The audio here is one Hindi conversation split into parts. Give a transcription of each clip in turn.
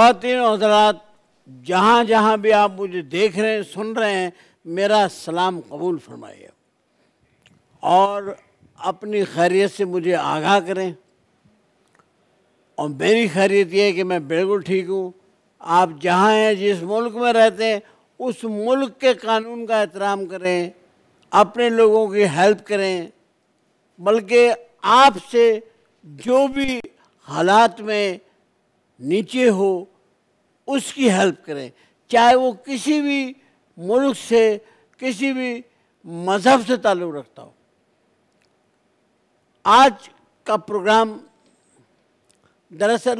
खातिन हज़रात, जहाँ जहाँ भी आप मुझे देख रहे हैं, सुन रहे हैं, मेरा सलाम कबूल फरमाइए और अपनी खैरियत से मुझे आगाह करें। और मेरी खैरियत यह है कि मैं बिल्कुल ठीक हूँ। आप जहाँ हैं, जिस मुल्क में रहते हैं, उस मुल्क के कानून का एहतराम करें, अपने लोगों की हेल्प करें, बल्कि आपसे जो भी हालात में नीचे हो उसकी हेल्प करें, चाहे वो किसी भी मुल्क से, किसी भी मज़हब से ताल्लुक़ रखता हो। आज का प्रोग्राम दरअसल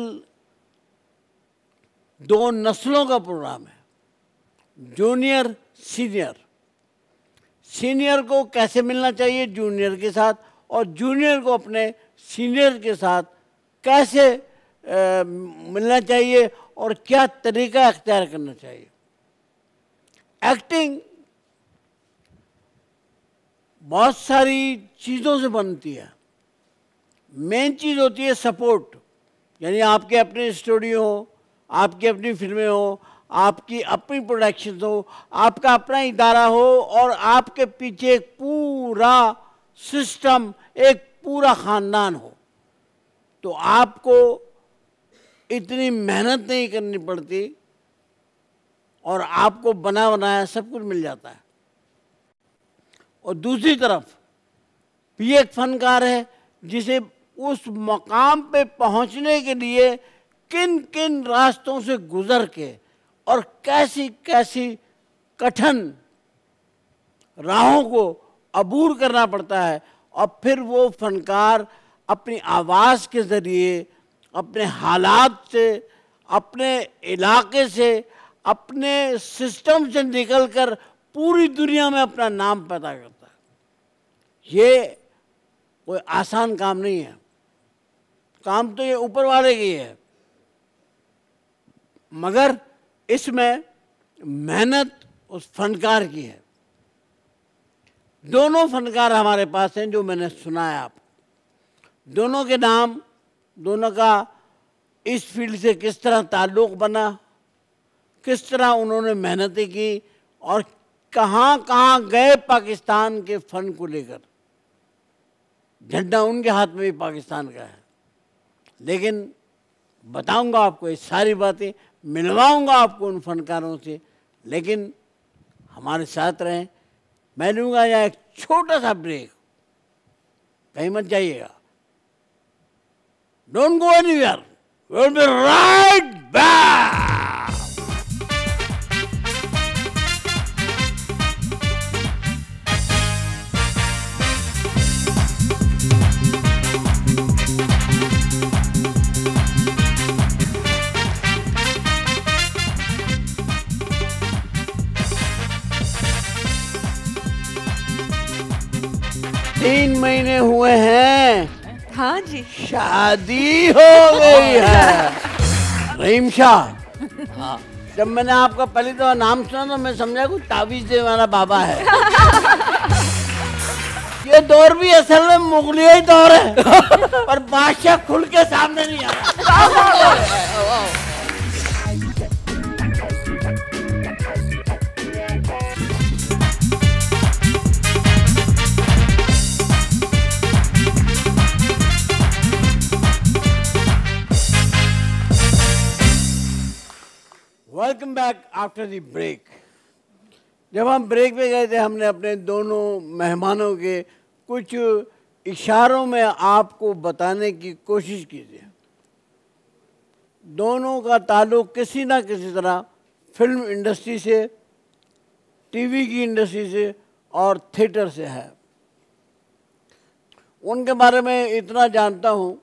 दो नस्लों का प्रोग्राम है, जूनियर सीनियर। सीनियर को कैसे मिलना चाहिए जूनियर के साथ, और जूनियर को अपने सीनियर के साथ कैसे मिलना चाहिए और क्या तरीका अख्तियार करना चाहिए। एक्टिंग बहुत सारी चीज़ों से बनती है। मेन चीज़ होती है सपोर्ट, यानी आपके अपने स्टूडियो हो, आपकी अपनी फिल्में हो, आपकी अपनी प्रोडक्शन हो, आपका अपना इदारा हो और आपके पीछे एक पूरा सिस्टम, एक पूरा ख़ानदान हो, तो आपको इतनी मेहनत नहीं करनी पड़ती और आपको बना बनाया सब कुछ मिल जाता है। और दूसरी तरफ भी एक फनकार है जिसे उस मकाम पे पहुंचने के लिए किन किन रास्तों से गुजर के और कैसी कैसी कठिन राहों को अबूर करना पड़ता है, और फिर वो फनकार अपनी आवाज़ के ज़रिए, अपने हालात से, अपने इलाके से, अपने सिस्टम से निकलकर पूरी दुनिया में अपना नाम पैदा करता है। ये कोई आसान काम नहीं है। काम तो ये ऊपर वाले की है, मगर इसमें मेहनत उस फनकार की है। दोनों फनकार हमारे पास हैं जो मैंने सुना है आपको। दोनों के नाम, दोनों का इस फील्ड से किस तरह ताल्लुक़ बना, किस तरह उन्होंने मेहनतें की और कहाँ कहाँ गए पाकिस्तान के फ़न को लेकर। झंडा उनके हाथ में भी पाकिस्तान का है, लेकिन बताऊंगा आपको ये सारी बातें, मिलवाऊंगा आपको उन फनकारों से, लेकिन हमारे साथ रहें। मैं लूँगा यहाँ एक छोटा सा ब्रेक, कहीं मत जाइएगा। Don't go anywhere. We'll be right back. तीन महीने हुए हैं। हाँ जी, शादी हो गई है रहीम शाह। हाँ, जब मैंने आपका पहली दफा नाम सुना तो मैं समझा कोई तावीज़ दे वाला बाबा है। ये दौर भी असल में मुगलिया ही दौर है, पर बादशाह खुल के सामने नहीं आ रहा। Welcome back after the break. जब हम ब्रेक पे गए थे, हमने अपने दोनों मेहमानों के कुछ इशारों में आपको बताने की कोशिश की थी। दोनों का ताल्लुक़ किसी ना किसी तरह फिल्म इंडस्ट्री से, टीवी की इंडस्ट्री से और थिएटर से है। उनके बारे में इतना जानता हूँ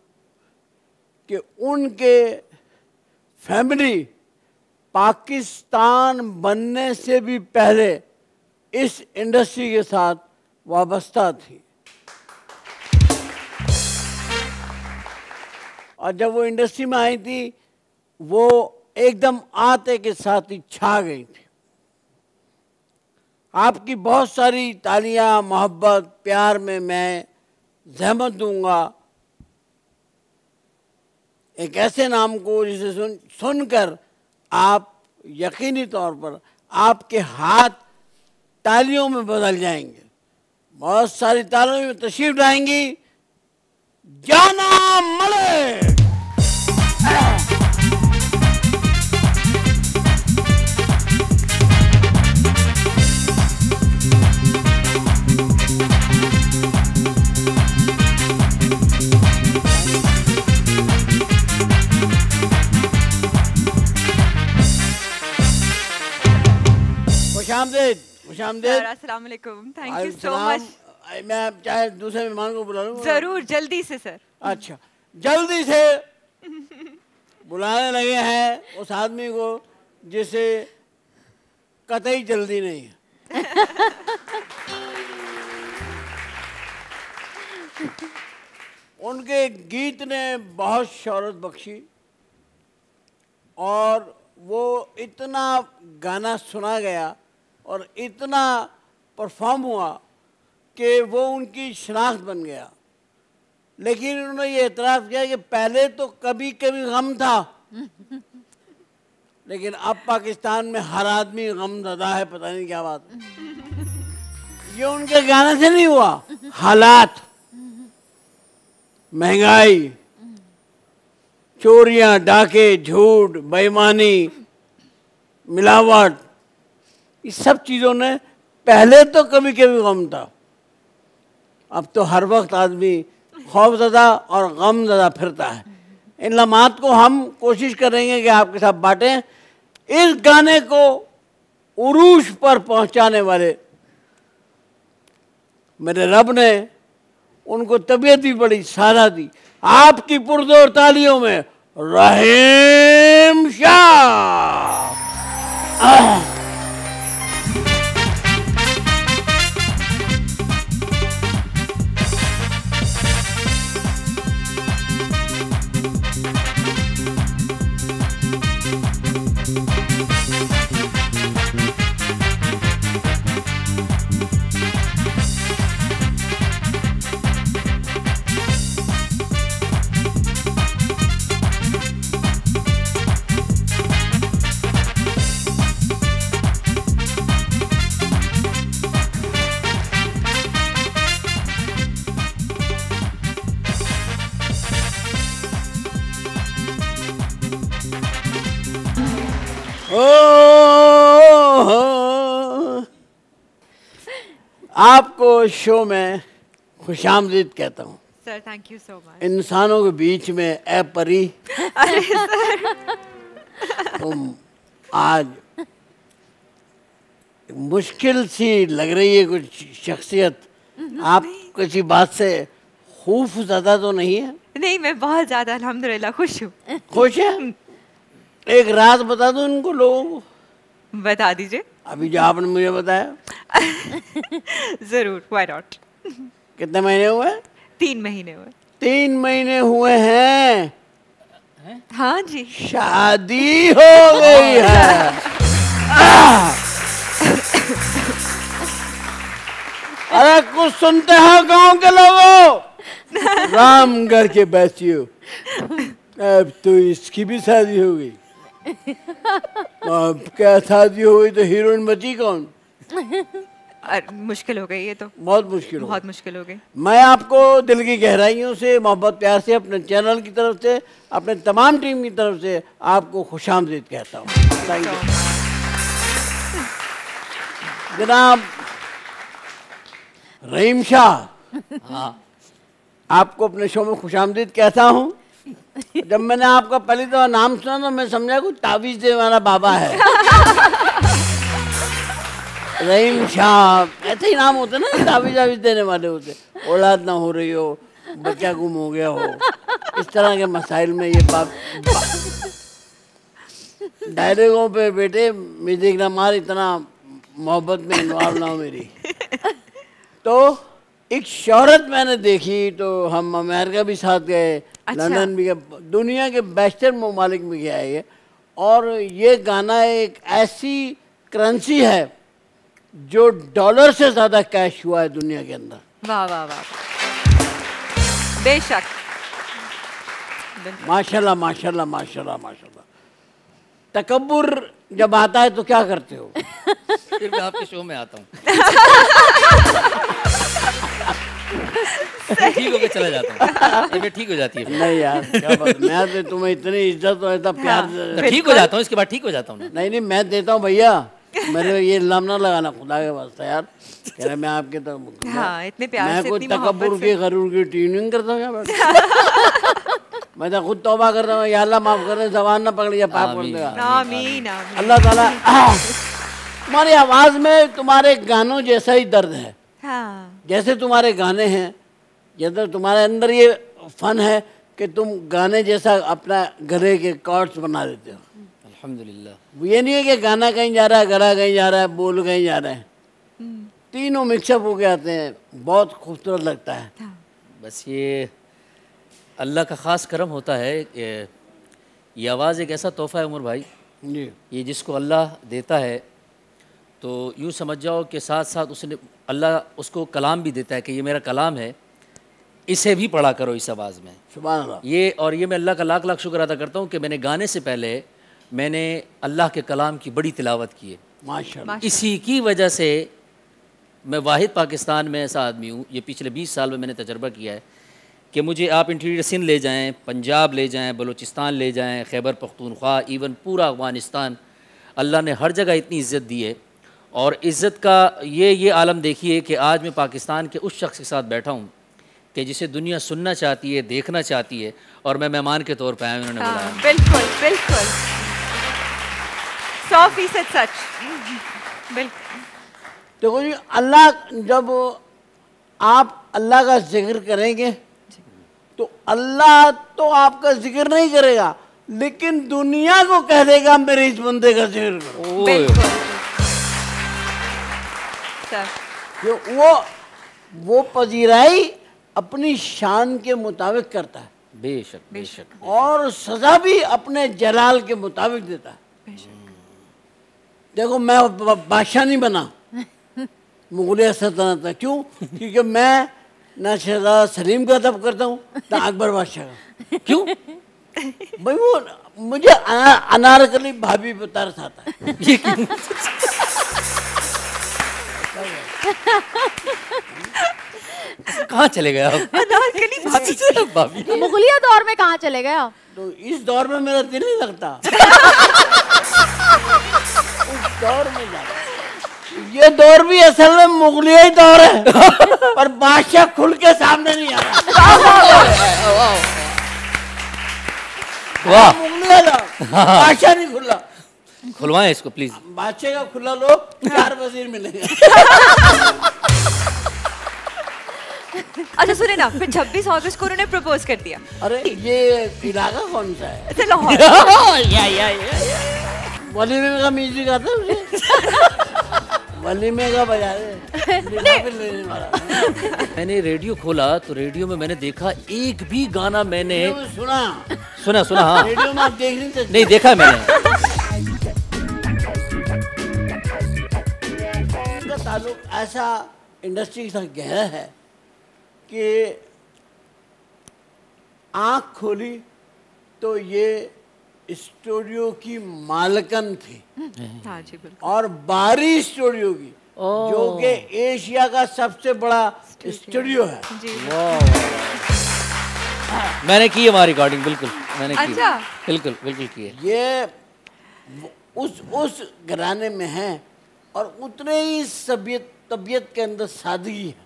कि उनके फैमिली पाकिस्तान बनने से भी पहले इस इंडस्ट्री के साथ वाबस्ता थी और जब वो इंडस्ट्री में आई थी वो एकदम आते के साथ ही छा गई थी। आपकी बहुत सारी तालियां, मोहब्बत, प्यार में मैं जहमत दूंगा एक ऐसे नाम को जिसे सुनकर आप यकीनी तौर पर आपके हाथ तालियों में बदल जाएंगे, बहुत सारी तालियों में तशरीफ लाएंगी जाना मलिक। अस्सलामुअलैकुम, थैंक यू सो मच। मैं चाहे दूसरे मेहमान को बुला लूं? जरूर, जल्दी से सर। अच्छा, जल्दी से बुलाने लगे हैं उस आदमी को जिसे कतई जल्दी नहीं है। उनके गीत ने बहुत शोहरत बख्शी और वो इतना गाना सुना गया और इतना परफॉर्म हुआ कि वो उनकी शनाख्त बन गया। लेकिन उन्होंने ये एतराफ़ किया कि पहले तो कभी कभी गम था लेकिन अब पाकिस्तान में हर आदमी गमज़दा है, पता नहीं क्या बात है। ये उनके गाने से नहीं हुआ, हालात, महंगाई, चोरियां, डाके, झूठ, बेईमानी, मिलावट, इस सब चीज़ों ने पहले तो कभी कभी गम था, अब तो हर वक्त आदमी खौफजदा और गमजदा फिरता है। इन लम्हात को हम कोशिश करेंगे कि आपके साथ बांटें। इस गाने को उरूज पर पहुंचाने वाले मेरे रब ने उनको तबीयत भी बड़ी सहारा दी। आपकी पुरजोर तालियों में रहीम शाह। आपको शो में खुशामदीद कहता हूँ sir, thank you so much. इंसानों के बीच में ए परी तुम आज मुश्किल सी लग रही है कुछ शख्सियत, आप किसी बात से खौफ ज़्यादा तो नहीं है? नहीं, मैं बहुत ज़्यादा अल्हम्दुलिल्लाह खुश हूँ। खुश है? एक रात बता दो उनको, लोगों को बता दीजिए अभी जो आपने मुझे बताया। जरूर, व्हाई नॉट। कितने महीने हुए? 3 महीने हुए। 3 महीने हुए हैं? हाँ जी, शादी हो गई है। अरे कुछ सुनते हैं गांव के लोगों? रामगढ़ के बच्चियों, अब तो इसकी भी शादी हो गई। क्या शादी हो गई तो हीरोइन बची कौन? मुश्किल हो गई, ये तो बहुत मुश्किल हो गई। मैं आपको दिल की गहराइयों से, मोहब्बत, प्यार से, अपने चैनल की तरफ से, अपने तमाम टीम की तरफ से आपको खुशामदीद कहता हूँ। जनाब रहीम शाह, आपको अपने शो में खुशामदीद कहता हूँ। जब मैंने आपका पहली दफा नाम सुना तो मैं समझा कोई तावीज़ देने वाला बाबा है। रहीम शाह, ऐसे ही नाम होते ना, तावीज़ देने वाले होते। औलाद ना हो रही हो, बच्चा गुम हो गया हो, इस तरह के मसाइल में ये बात डायलॉगों पे बेटे मुझे देखना मार, इतना मोहब्बत में इन्वॉल्व ना हो मेरी। तो एक शोहरत मैंने देखी, तो हम अमेरिका भी साथ गए, लंदन भी गए, दुनिया के बेस्टर ममालिक में गया है। और ये गाना एक ऐसी करेंसी है जो डॉलर से ज़्यादा कैश हुआ है दुनिया के अंदर। वाह वाह वाह, बेशक, माशाल्लाह माशाल्लाह माशाल्लाह माशाल्लाह। तकब्बुर जब आता है तो क्या करते हो? फिर मैं आपके शो में आता हूँ। ठीक होकर चला जाता हूँ, मैं ठीक हो जाती है। नहीं यार क्या बात, मैं तुम्हें इतनी इज्जत और इतना प्यार, ठीक हो जाता हूँ इसके बाद, ठीक हो जाता हूँ। नहीं नहीं मैं देता हूँ भैया, मेरे ये इल्जाम ना लगाना खुदा के वास्ते यार, कह रहे मैं आपके तक, हाँ इतने प्यार से, मैं कोई तकब्बुर की गरूर की ट्यूनिंग करता हूँ यार। मैं तो खुद तौबा करता हूँ, या अल्लाह माफ कर दे, जबान ना पकड़िए पाप कर देगा। आमीन अल्लाह ताला। तुम्हारी आवाज़ में तुम्हारे गानों जैसा ही दर्द है, जैसे तुम्हारे गाने हैं, जैसे तुम्हारे अंदर ये फन है कि तुम गाने जैसा अपना गले के कॉर्ड्स बना देते हो। अल्हम्दुलिल्लाह। ये नहीं है कि गाना कहीं जा रहा है, गला कहीं जा रहा है, बोल कहीं जा रहा है, तीनों मिक्सअप होके आते हैं, बहुत खूबसूरत लगता है। बस ये अल्लाह का ख़ास करम होता है, ये आवाज़ एक ऐसा तोहफ़ा है उमर भाई जी, ये जिसको अल्लाह देता है तो यूँ समझ जाओ कि साथ साथ उसने अल्लाह उसको कलाम भी देता है कि ये मेरा कलाम है, इसे भी पढ़ा करो इस आवाज़ में। सुभान अल्लाह। ये और ये मैं अल्लाह का लाख लाख शुक्र अदा करता हूँ कि मैंने गाने से पहले मैंने अल्लाह के कलाम की बड़ी तिलावत की है माशाअल्लाह। इसी की वजह से मैं वाहिद पाकिस्तान में ऐसा आदमी हूँ, ये पिछले 20 साल में मैंने तजर्बा किया है कि मुझे आप इंटीरियर सिंध ले जाएँ, पंजाब ले जाएँ, बलूचिस्तान ले जाएँ, खैबर पख्तूनख्वा, इवन पूरा अफगानिस्तान, अल्लाह ने हर जगह इतनी इज़्ज़त दी है। और इज़्ज़त का ये आलम देखिए कि आज मैं पाकिस्तान के उस शख्स के साथ बैठा हूँ कि जिसे दुनिया सुनना चाहती है, देखना चाहती है, और मैं मेहमान के तौर पर आया। उन्होंने बोला बिल्कुल बिल्कुल 100% सच। बिल्कुल देखो जी, अल्लाह जब आप अल्लाह का जिक्र करेंगे तो अल्लाह तो आपका जिक्र नहीं करेगा, लेकिन दुनिया को कह देगा मेरे इस बंदे का जिक्र करो। वो पजीराई अपनी शान के मुताबिक करता है बेशक बेशक, और सजा भी अपने जलाल के मुताबिक देता है। देखो मैं बादशाह नहीं बना मुगल सल्तनत का, क्यों? क्योंकि मैं ना शहजादा सलीम का अदब करता हूँ ना अकबर बादशाह का। क्यों भाई? वो मुझे अनारकली भाभी पे तरस आता है। कहाँ चले गए आप? मुगलिया दौर में कहाँ चले गए आप? तो इस दौर में मेरा दिल नहीं लगता। उस दौर में जाना, ये दौर भी असल में मुगलिया ही दौर है, पर बादशाह खुल के सामने नहीं आ रहा। वाह, मुगलिया दौर, बादशाह नहीं खुला। खुलवाएं इसको प्लीज, बादशाह का खुला लो, 4 वजीर मिलेंगे। अच्छा सुने ना, फिर 26 अगस्त को उन्होंने प्रपोज कर दिया। अरे ये इलाका कौन सा है? अच्छा लाहौर। या। वाली में का म्यूजिक आता है, वाली में का बजा रहे। मैंने रेडियो खोला तो रेडियो में मैंने देखा एक भी गाना मैंने सुना। हाँ रेडियो में आप देख नहीं सकते, नहीं देखा मैंने। ताल्लुक ऐसा इंडस्ट्री के साथ गहरा है कि आँख खोली तो ये स्टूडियो की मालकन थी, और बारी स्टूडियो की, जो कि एशिया का सबसे बड़ा स्टूडियो है। मैंने की हमारी रिकॉर्डिंग, बिल्कुल मैंने की, बिल्कुल बिल्कुल की। ये उस घराने में है और उतने ही तबीयत के अंदर सादगी है।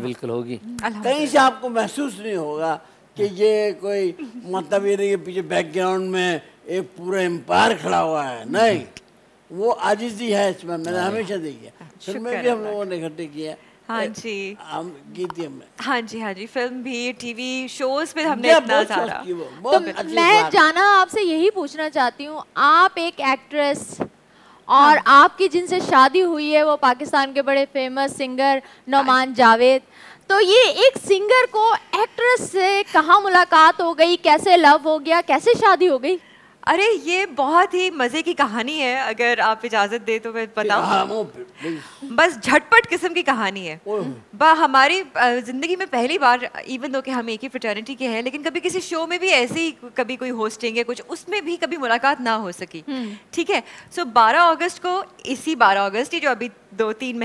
बिल्कुल होगी, कहीं से आपको महसूस नहीं होगा कि ये कोई मतलब ये नहीं कि पीछे बैकग्राउंड में एक पूरा एम्पायर खड़ा हुआ है। नहीं, वो आजिजी है इसमें, मैंने हमेशा देखी है, फिल्में भी हम लोगों ने इकट्ठे किया है। हाँ जी हम की थी हमने, हाँ जी हाँ जी, फिल्म भी टीवी शोज पे हमने इतना सारा। तो मैं जाना आपसे यही पूछना चाहती हूँ, आप एक एक्ट्रेस और आपकी जिनसे शादी हुई है वो पाकिस्तान के बड़े फेमस सिंगर नौमान जावेद, तो ये एक सिंगर को एक्ट्रेस से कहाँ मुलाकात हो गई, कैसे लव हो गया, कैसे शादी हो गई? अरे ये बहुत ही मज़े की कहानी है, अगर आप इजाज़त दे तो मैं बताऊं। बस झटपट किस्म की कहानी है। हमारी ज़िंदगी में पहली बार, इवन दो कि हम एक ही फ्रेटर्निटी के हैं, लेकिन कभी किसी शो में भी ऐसे ही कभी कोई होस्टिंग है कुछ, उसमें भी कभी मुलाकात ना हो सकी। ठीक है, सो 12 अगस्त को, इसी 12 अगस्त ही जो अभी 4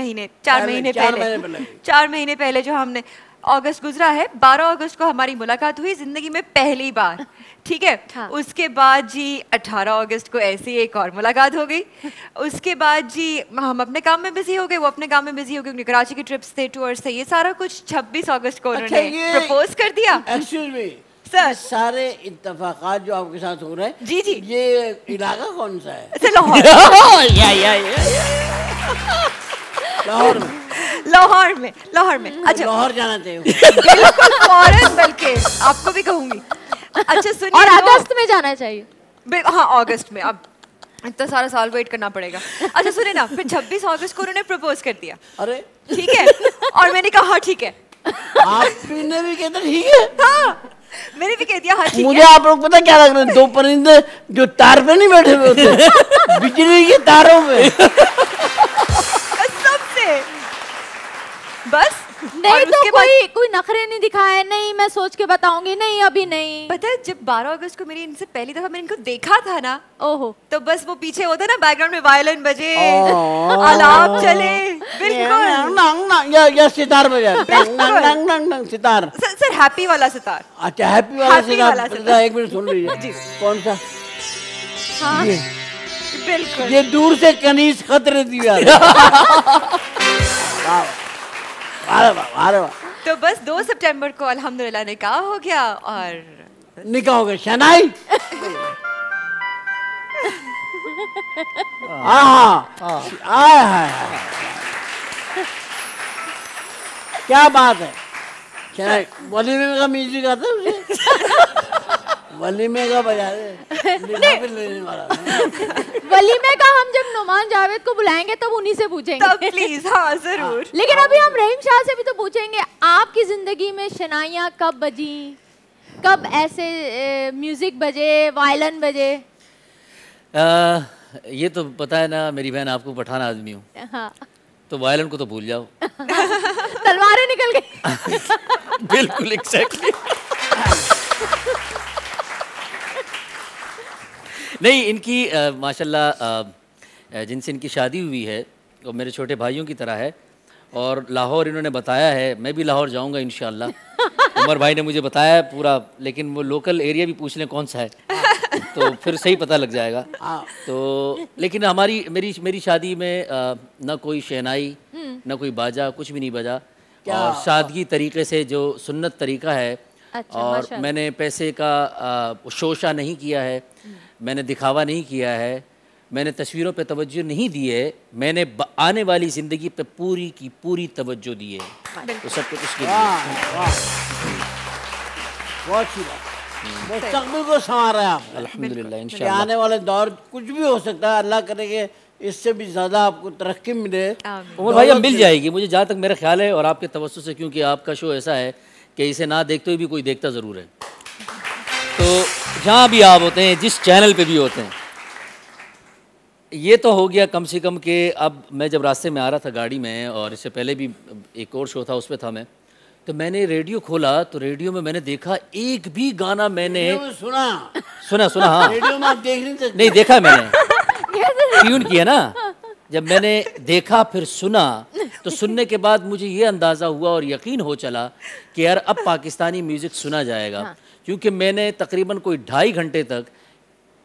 महीने पहले जो हमने अगस्त गुजरा है, 12 अगस्त को हमारी मुलाकात हुई ज़िंदगी में पहली बार। ठीक है, हाँ। उसके बाद जी 18 अगस्त को ऐसी एक और मुलाकात हो गई। उसके बाद जी हम अपने काम में बिजी हो गए, वो अपने काम में बिजी हो गए, उनके कराची की ट्रिप्स थे, टूर्स थे, ये सारा कुछ 26 अगस्त को उन्होंने प्रपोज कर दिया। सर सारे इत्तफाकात जो आपके साथ हो रहे हैं, जी जी, ये इलाका कौन सा है? लाहौर। लाहौर में, लाहौर में। अच्छा लाहौर जाना चाहिए बिल्कुल, फॉरन, बल्कि आपको भी कहूंगी। अच्छा सुनिए, और अगस्त में जाना चाहिए। हाँ अगस्त में, अब इतना सारा साल वेट करना पड़ेगा। अच्छा सुनिए ना, फिर 26 अगस्त को उन्होंने प्रपोज कर दिया। अरे ठीक है, और मैंने कहा हाँ ठीक है। आपने भी कहता ठीक है? हाँ मैंने भी कह दिया हाँ ठीक है। मुझे आप लोग पता क्या लग रहा है, दो परिंदे जो तार पे नहीं बैठे हुए होते, बिजली के तारों में। बस नहीं तो कोई नखरे नहीं दिखाए, नहीं मैं सोच के बताऊंगी, नहीं अभी नहीं। पता है जब 12 अगस्त को मेरी इनसे पहली दफा मैंने इनको देखा था ना, ओहो, तो बस वो पीछे होता ना बैकग्राउंड में वायलिन बजे, आलाप चले, बिल्कुल सितार बजा, सितार, सर हैप्पी वाला सितार। अच्छा हैप्पी वाला सितार, एक मिनट सुन लीजिए कौन सा, बिल्कुल ये दूर से कनीज खतरे दिया। आरे वाँ, आरे वाँ। तो बस 2 सितंबर को अल्हम्दुलिल्लाह निकाह हो गया, और निकाह हो गया शनाई। क्या बात है, शनाई वलीमे का म्यूजिक आता है मुझे। वलीमे का बजा दे, वलीमे का हम जब नौमान जावेद को बुलाएंगे तब उन्हीं से पूछेंगे, तब प्लीज। हाँ जरूर। लेकिन अभी हम रहीम शाह से भी तो पूछेंगे, आपकी जिंदगी में शनाइयाँ कब बजी, कब ऐसे म्यूजिक बजे, वायलिन बजे? ये तो पता है ना मेरी बहन, आपको पठान आदमी हूँ। हाँ। तो वायलिन को तो भूल जाओ। तलवारें निकल गई। बिल्कुल एक्सैक्टली। नहीं इनकी माशाल्लाह जिनसे इनकी शादी हुई है वो मेरे छोटे भाइयों की तरह है, और लाहौर इन्होंने बताया है, मैं भी लाहौर जाऊंगा इंशाल्लाह। उमर भाई ने मुझे बताया पूरा, लेकिन वो लोकल एरिया भी पूछ लें कौन सा है तो फिर सही पता लग जाएगा। तो लेकिन हमारी मेरी शादी में ना कोई शहनाई ना कोई बाजा, कुछ भी नहीं बजा, और सादगी तरीके से जो सुन्नत तरीका है। अच्छा, और मैंने पैसे का शोशा नहीं किया है, मैंने दिखावा नहीं किया है, मैंने तस्वीरों पे तवज्जो नहीं दी है, मैंने आने वाली ज़िंदगी पे पूरी की पूरी तवज्जो दी है। तो सब कुछ उसके लिए को संवारा है आप, अल्हम्दुलिल्लाह। इंशाल्लाह आने वाले दौर कुछ भी हो सकता है, अल्लाह करे कि इससे भी ज़्यादा आपको तरक्की मिले। उमर भाई मिल जाएगी मुझे, जहाँ तक मेरा ख्याल है, और आपके तवज्जो से, क्योंकि आपका शो ऐसा है कि इसे ना देखते हुए भी कोई देखता ज़रूर है। तो जहाँ भी आप होते हैं, जिस चैनल पे भी होते हैं, ये तो हो गया कम से कम कि अब मैं जब रास्ते में आ रहा था गाड़ी में, और इससे पहले भी एक और शो था उस पे था मैं, तो मैंने रेडियो खोला तो रेडियो में मैंने देखा एक भी गाना मैंने सुना। हाँ रेडियो में आप देख नहीं सकते। नहीं देखा, मैंने ट्यून किया ना, जब मैंने देखा फिर सुना, तो सुनने के बाद मुझे ये अंदाज़ा हुआ और यकीन हो चला कि यार अब पाकिस्तानी म्यूज़िक सुना जाएगा। हाँ। क्योंकि मैंने तकरीबन कोई 2.5 घंटे तक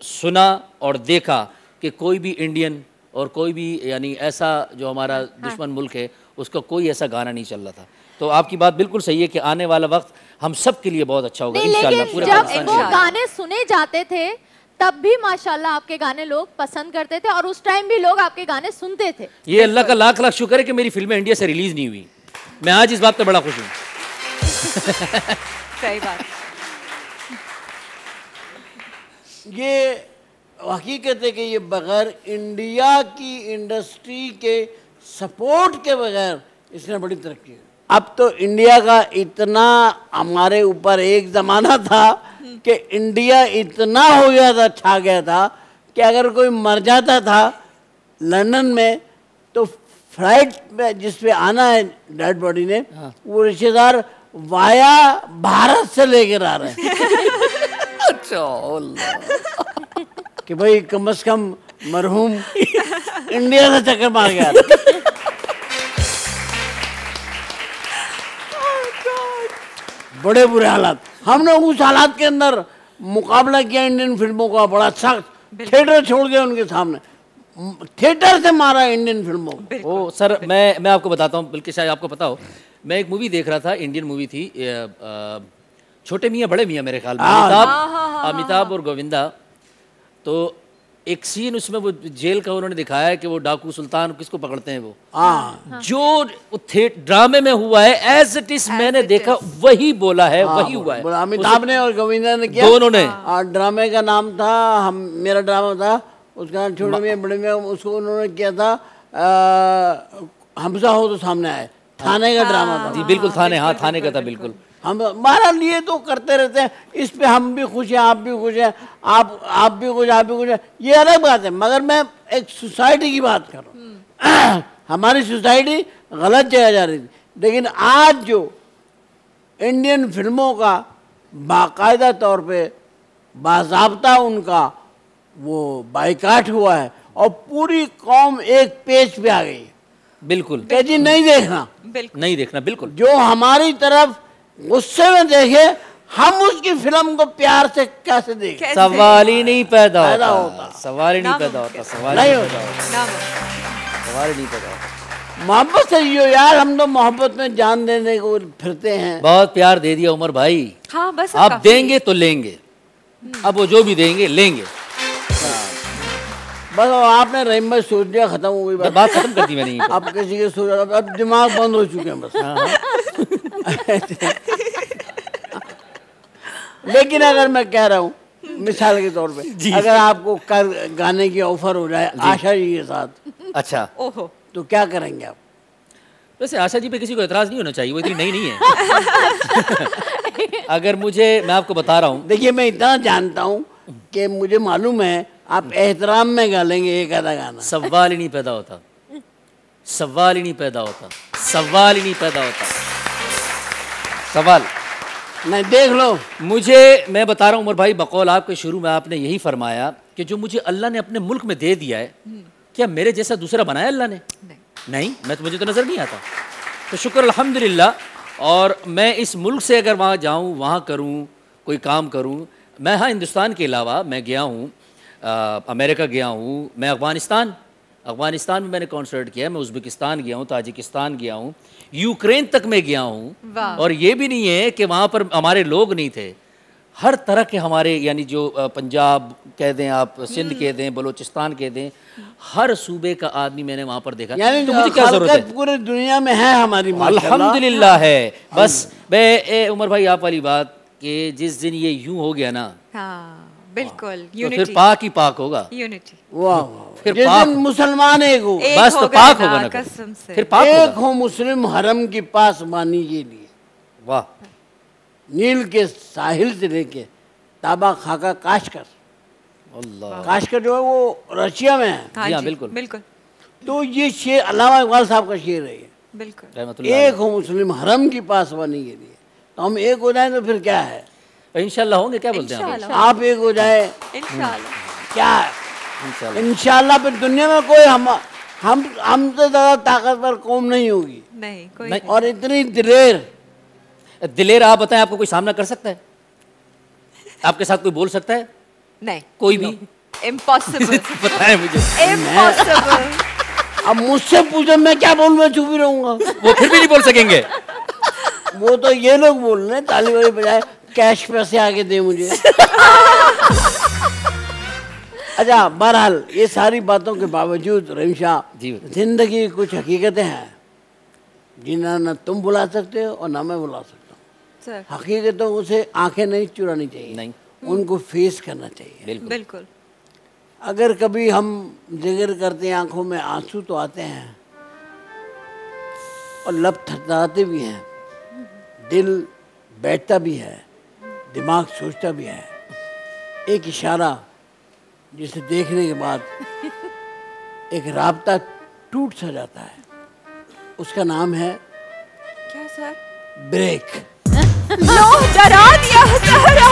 सुना और देखा कि कोई भी इंडियन और कोई भी यानी ऐसा जो हमारा दुश्मन मुल्क है उसका कोई ऐसा गाना नहीं चल रहा था। तो आपकी बात बिल्कुल सही है कि आने वाला वक्त हम सब के लिए बहुत अच्छा होगा इंशाल्लाह। पूरे जब वो गाने सुने जाते थे तब भी माशाल्लाह आपके गाने लोग पसंद करते थे, और उस टाइम भी लोग आपके गाने सुनते थे। ये अल्लाह का लाख लाख शुक्र है कि मेरी फिल्में इंडिया से रिलीज नहीं हुई। मैं आज इस बात पर बड़ा खुश हूँ। सही बात। ये हकीकत है कि ये बगैर इंडिया की इंडस्ट्री के सपोर्ट के बगैर इसने बड़ी तरक्की की। अब तो इंडिया का इतना हमारे ऊपर एक ज़माना था कि इंडिया इतना हो गया था, छा गया था कि अगर कोई मर जाता था लंदन में तो फ्लाइट में जिस पे आना है डेड बॉडी ने, हाँ। वो रिश्तेदार वाया भारत से लेकर आ रहे हैं कि भाई कम से कम मरहूम इंडिया से चक्कर मार गया। बड़े बुरे हालात। हमने उस हालात के अंदर मुकाबला किया इंडियन फिल्मों का, बड़ा सख्त। थिएटर छोड़ गए उनके सामने, थिएटर से मारा इंडियन फिल्मों को। ओ सर, मैं आपको बताता हूँ, बल्कि शायद आपको पता हो, मैं एक मूवी देख रहा था, इंडियन मूवी थी, छोटे मियाँ बड़े मियाँ मेरे ख्याल में, अमिताभ और गोविंदा। तो एक सीन उसमें वो जेल का उन्होंने दिखाया है कि वो डाकू सुल्तान किसको पकड़ते हैं वो, जो ड्रामे में हुआ है एज इट इज मैंने देखा, वही बोला है, वही हुआ है। अमिताभ ने और गोविंदा ने किया, दोनों ने। ड्रामे का नाम था, हम मेरा ड्रामा था, उसका नाम छोटे मियाँ बड़े मियाँ। उसको उन्होंने किया था हमसा हो तो सामने आए, थाने का ड्रामा था। जी बिल्कुल, थाने, हाँ थाने का था बिल्कुल। हम हमारा लिए तो करते रहते हैं, इस पे हम भी खुश हैं, आप भी खुश हैं, आप भी खुश, आप भी खुश हैं, ये अलग बात है। मगर मैं एक सोसाइटी की बात कर रहा हूँ। हमारी सोसाइटी गलत जगह जा रही थी, लेकिन आज जो इंडियन फिल्मों का बाकायदा तौर पे बाज़ाब्ता उनका वो बाइकाट हुआ है और पूरी कौम एक पेज पे आ गई है। बिल्कुल जी, नहीं देखना, नहीं देखना। बिल्कुल, जो हमारी तरफ गुस्से में देखे, हम उसकी फिल्म को प्यार से कैसे देखें? सवाल ही नहीं पैदा होता, सवाल ही नहीं पैदा होता, सवाल ही नहीं पैदा होता, सवाल ही नहीं पैदा होता। मोहब्बत से जियो यार, हम तो मोहब्बत में जान देने को फिरते हैं। बहुत प्यार दे दिया उमर भाई, हाँ बस आप देंगे तो लेंगे, अब वो जो भी देंगे लेंगे। बस आपने रहीम भाई सोच दिया, खत्म हो गई बात, खत्म कर दी मैंने। अब किसी के सोच, अब दिमाग बंद हो चुके हैं बस। लेकिन अगर मैं कह रहा हूँ मिसाल के तौर पे, अगर आपको गाने की ऑफर हो जाए आशा जी के साथ, अच्छा ओहो, तो क्या करेंगे आप? वैसे आशा जी पे किसी को एतराज नहीं होना चाहिए, वो इतनी नई नहीं है। अगर मुझे, मैं आपको बता रहा हूँ, देखिए मैं इतना जानता हूँ कि मुझे मालूम है आप एहतराम में गा लेंगे एक आधा गाना। सवाल ही नहीं पैदा होता, सवाल ही नहीं पैदा होता, सवाल ही नहीं पैदा होता, सवाल नहीं। देख लो मुझे, मैं बता रहा हूँ उमर भाई, बकौल आपके शुरू में आपने यही फरमाया कि जो मुझे अल्लाह ने अपने मुल्क में दे दिया है, क्या मेरे जैसा दूसरा बनाया अल्लाह ने? नहीं, मैं तो, मुझे तो नज़र नहीं आता। तो शुक्र अल्हम्दुलिल्लाह। और मैं इस मुल्क से अगर वहाँ जाऊँ, वहाँ करूँ, कोई काम करूँ, मैं हाँ हिंदुस्तान के अलावा मैं गया हूँ, अमेरिका गया हूँ, मैं अफगानिस्तान, अफगानिस्तान में मैंने कॉन्सर्ट किया है, मैं उज़्बेकिस्तान गया हूँ, ताजिकिस्तान गया हूँ, यूक्रेन तक मैं गया हूँ। और ये भी नहीं है कि वहाँ पर हमारे लोग नहीं थे, हर तरह के हमारे, यानी जो पंजाब कह दें आप, सिंध कह दें, बलूचिस्तान कह दें, हर सूबे का आदमी मैंने वहाँ पर देखा। यानी तो मुझे क्या ज़रूरत है, पूरे दुनिया में है हमारी, अल्हम्दुलिल्लाह है। बस मैं उमर भाई आप वाली बात कि जिस दिन ये यूँ हो गया ना, बिल्कुल तो फिर पाक ही पाक होगा। यूनिटी, फिर पाक, मुसलमान एक हो, बस तो पाक होगा ना, कसम से फिर पाक एक हो। मुस्लिम हरम की पासबानी के लिए, वाह, नील के साहिल से लेके ताबा खाका काशकर, अल्लाह, काशकर जो है वो रशिया में है। जी बिल्कुल बिल्कुल। तो ये शेर अल्लामा इकबाल साहब का शेर है, बिल्कुल, एक हो मुस्लिम हरम की पासबानी के लिए। तो हम एक हो जाए तो फिर क्या है, इंशाल्लाह होंगे, क्या बोलते हैं आप? एक हो जाए इंशाल्लाह, क्या इंशाल्लाह पर दुनिया में कोई हमसे ज़्यादा ताकतवर कौम नहीं होगी, नहीं कोई नहीं। और इतनी दिलेर, दिलेर आप बताएं, आपको कोई सामना कर सकता है? आपके साथ कोई बोल सकता है? नहीं, कोई भी इम्पॉसिबल। बताएं मुझे, अब मुझसे पूछो मैं क्या बोलूं, मैं चुप ही रहूंगा, वो फिर भी नहीं बोल सकेंगे। वो तो ये लोग बोल रहे हैं, ताली वाली बजाय, कैश पैसे आगे दे मुझे। अच्छा, बहरहाल ये सारी बातों के बावजूद रहीम शाह, जिंदगी कुछ हकीकतें हैं जिन्हें ना तुम बुला सकते हो और ना मैं बुला सकता हूँ। हकीकत उसे आंखें नहीं चुरानी चाहिए, नहीं, उनको फेस करना चाहिए। बिल्कुल, बिल्कुल। अगर कभी हम जिक्र करते हैं, आंखों में आंसू तो आते हैं और लब थरथराते भी हैं, दिल बैठता भी है, दिमाग सोचता भी है। एक इशारा जिसे देखने के बाद एक राब्ता टूट सा जाता है, उसका नाम है क्या सर? ब्रेक। लो डरा दिया सारा।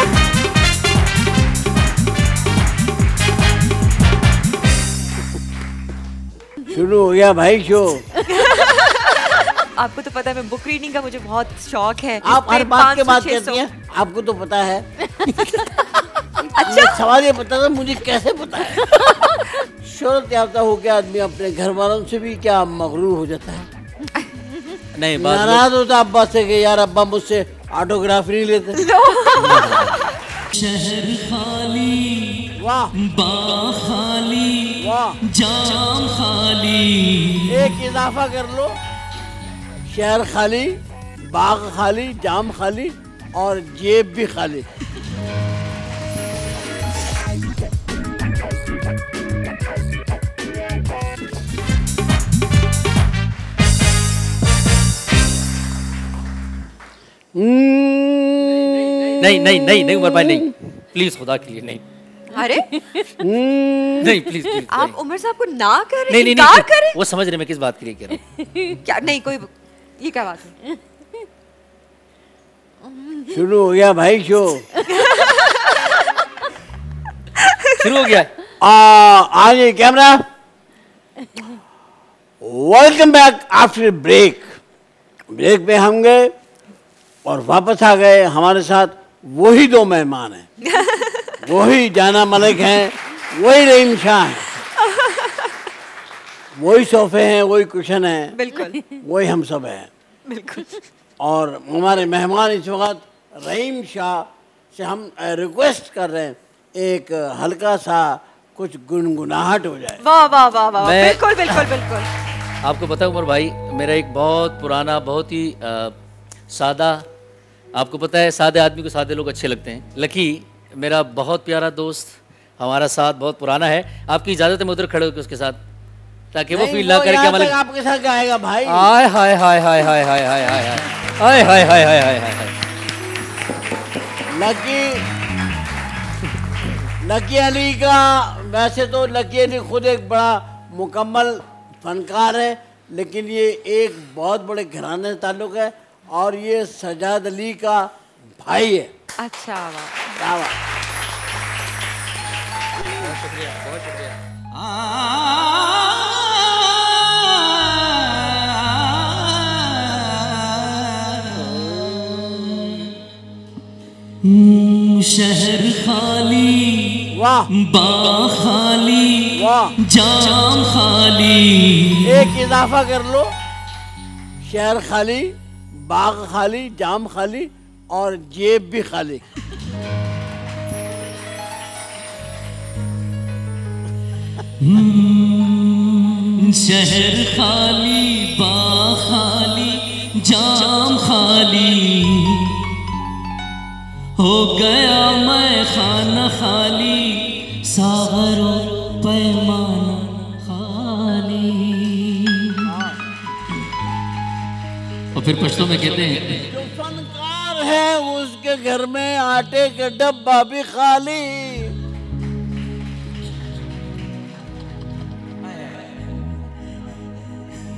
शुरू हो गया भाई शो। आपको तो पता है मैं बुक रीडिंग का मुझे बहुत शौक है। आप हर बात के बात करती हैं, आपको तो पता है। अच्छा सवाल ये पता था मुझे कैसे पता है? शोहरत याफ्ता हो के आदमी अपने घर वालों से भी क्या मगरूर हो जाता है? नहीं, नाराज होता अब्बा से कि यार अब्बा मुझसे ऑटोग्राफ नहीं लेते। शहर खाली, बाग खाली, जाम खाली, एक इजाफा कर लो, शहर खाली, बाग खाली, जाम खाली और जेब भी खाली। नहीं नहीं नहीं नहीं उमर भाई नहीं, प्लीज खुदा के लिए नहीं। अरे नहीं प्लीज, प्लीज आप उमर साहब को ना करें। नहीं नहीं नहीं करें, वो समझ रहे मैं किस बात के लिए कह रहा हूँ। क्या नहीं कोई ये क्या बात है? शुरू हो गया भाई शो। शुरू हो गया। आगे camera. Welcome back after break. Break पे हम गए और वापस आ गए। हमारे साथ वही दो मेहमान हैं, वही जाना मलिक हैं, वही रहीम शाह हैं, वही सोफे हैं, वही कुशन हैं, बिल्कुल वही हम सब हैं, बिल्कुल। और हमारे मेहमान इस वक्त रहीम शाह से हम रिक्वेस्ट कर रहे हैं एक हल्का सा कुछ गुनगुनाहट हो जाए। वाह वाह वाह वाह, बिल्कुल बिल्कुल बिल्कुल। आपको पता है उमर भाई, मेरा एक बहुत पुराना, बहुत ही सादा, आपको पता है सादे आदमी को सादे लोग अच्छे लगते हैं। लकी मेरा बहुत प्यारा दोस्त, हमारा साथ बहुत पुराना है। आपकी इजाज़त है मैं उधर खड़े होकर उसके साथ, ताकि वो फील ना करे कि हमारे आपके साथ गाएगा भाई। हाय हाय हाय हाय हाय हाय हाय हाय हाय हाय हाय हाय हाय हाय। लकी लकी अली का, वैसे तो लकी अली खुद एक बड़ा मुकम्मल फनकार है, लेकिन ये एक बहुत बड़े घराने से ताल्लुक़ है और ये सजाद अली का भाई है। अच्छा वाह, बहुत शुक्रिया, बहुत शुक्रिया। शहर खाली, वाह, बाग खाली, वाह, जाम खाली, एक इजाफा कर लो, शहर खाली, बाग खाली, जाम खाली और जेब भी खाली। शहर खाली, बाग खाली, जाम खाली, हो गया मैं खाना खाली, सागर और पैमाना खाली। फिर पश्तो में कहते हैं जो फनकार है उसके घर में आटे का डब्बा भी खाली।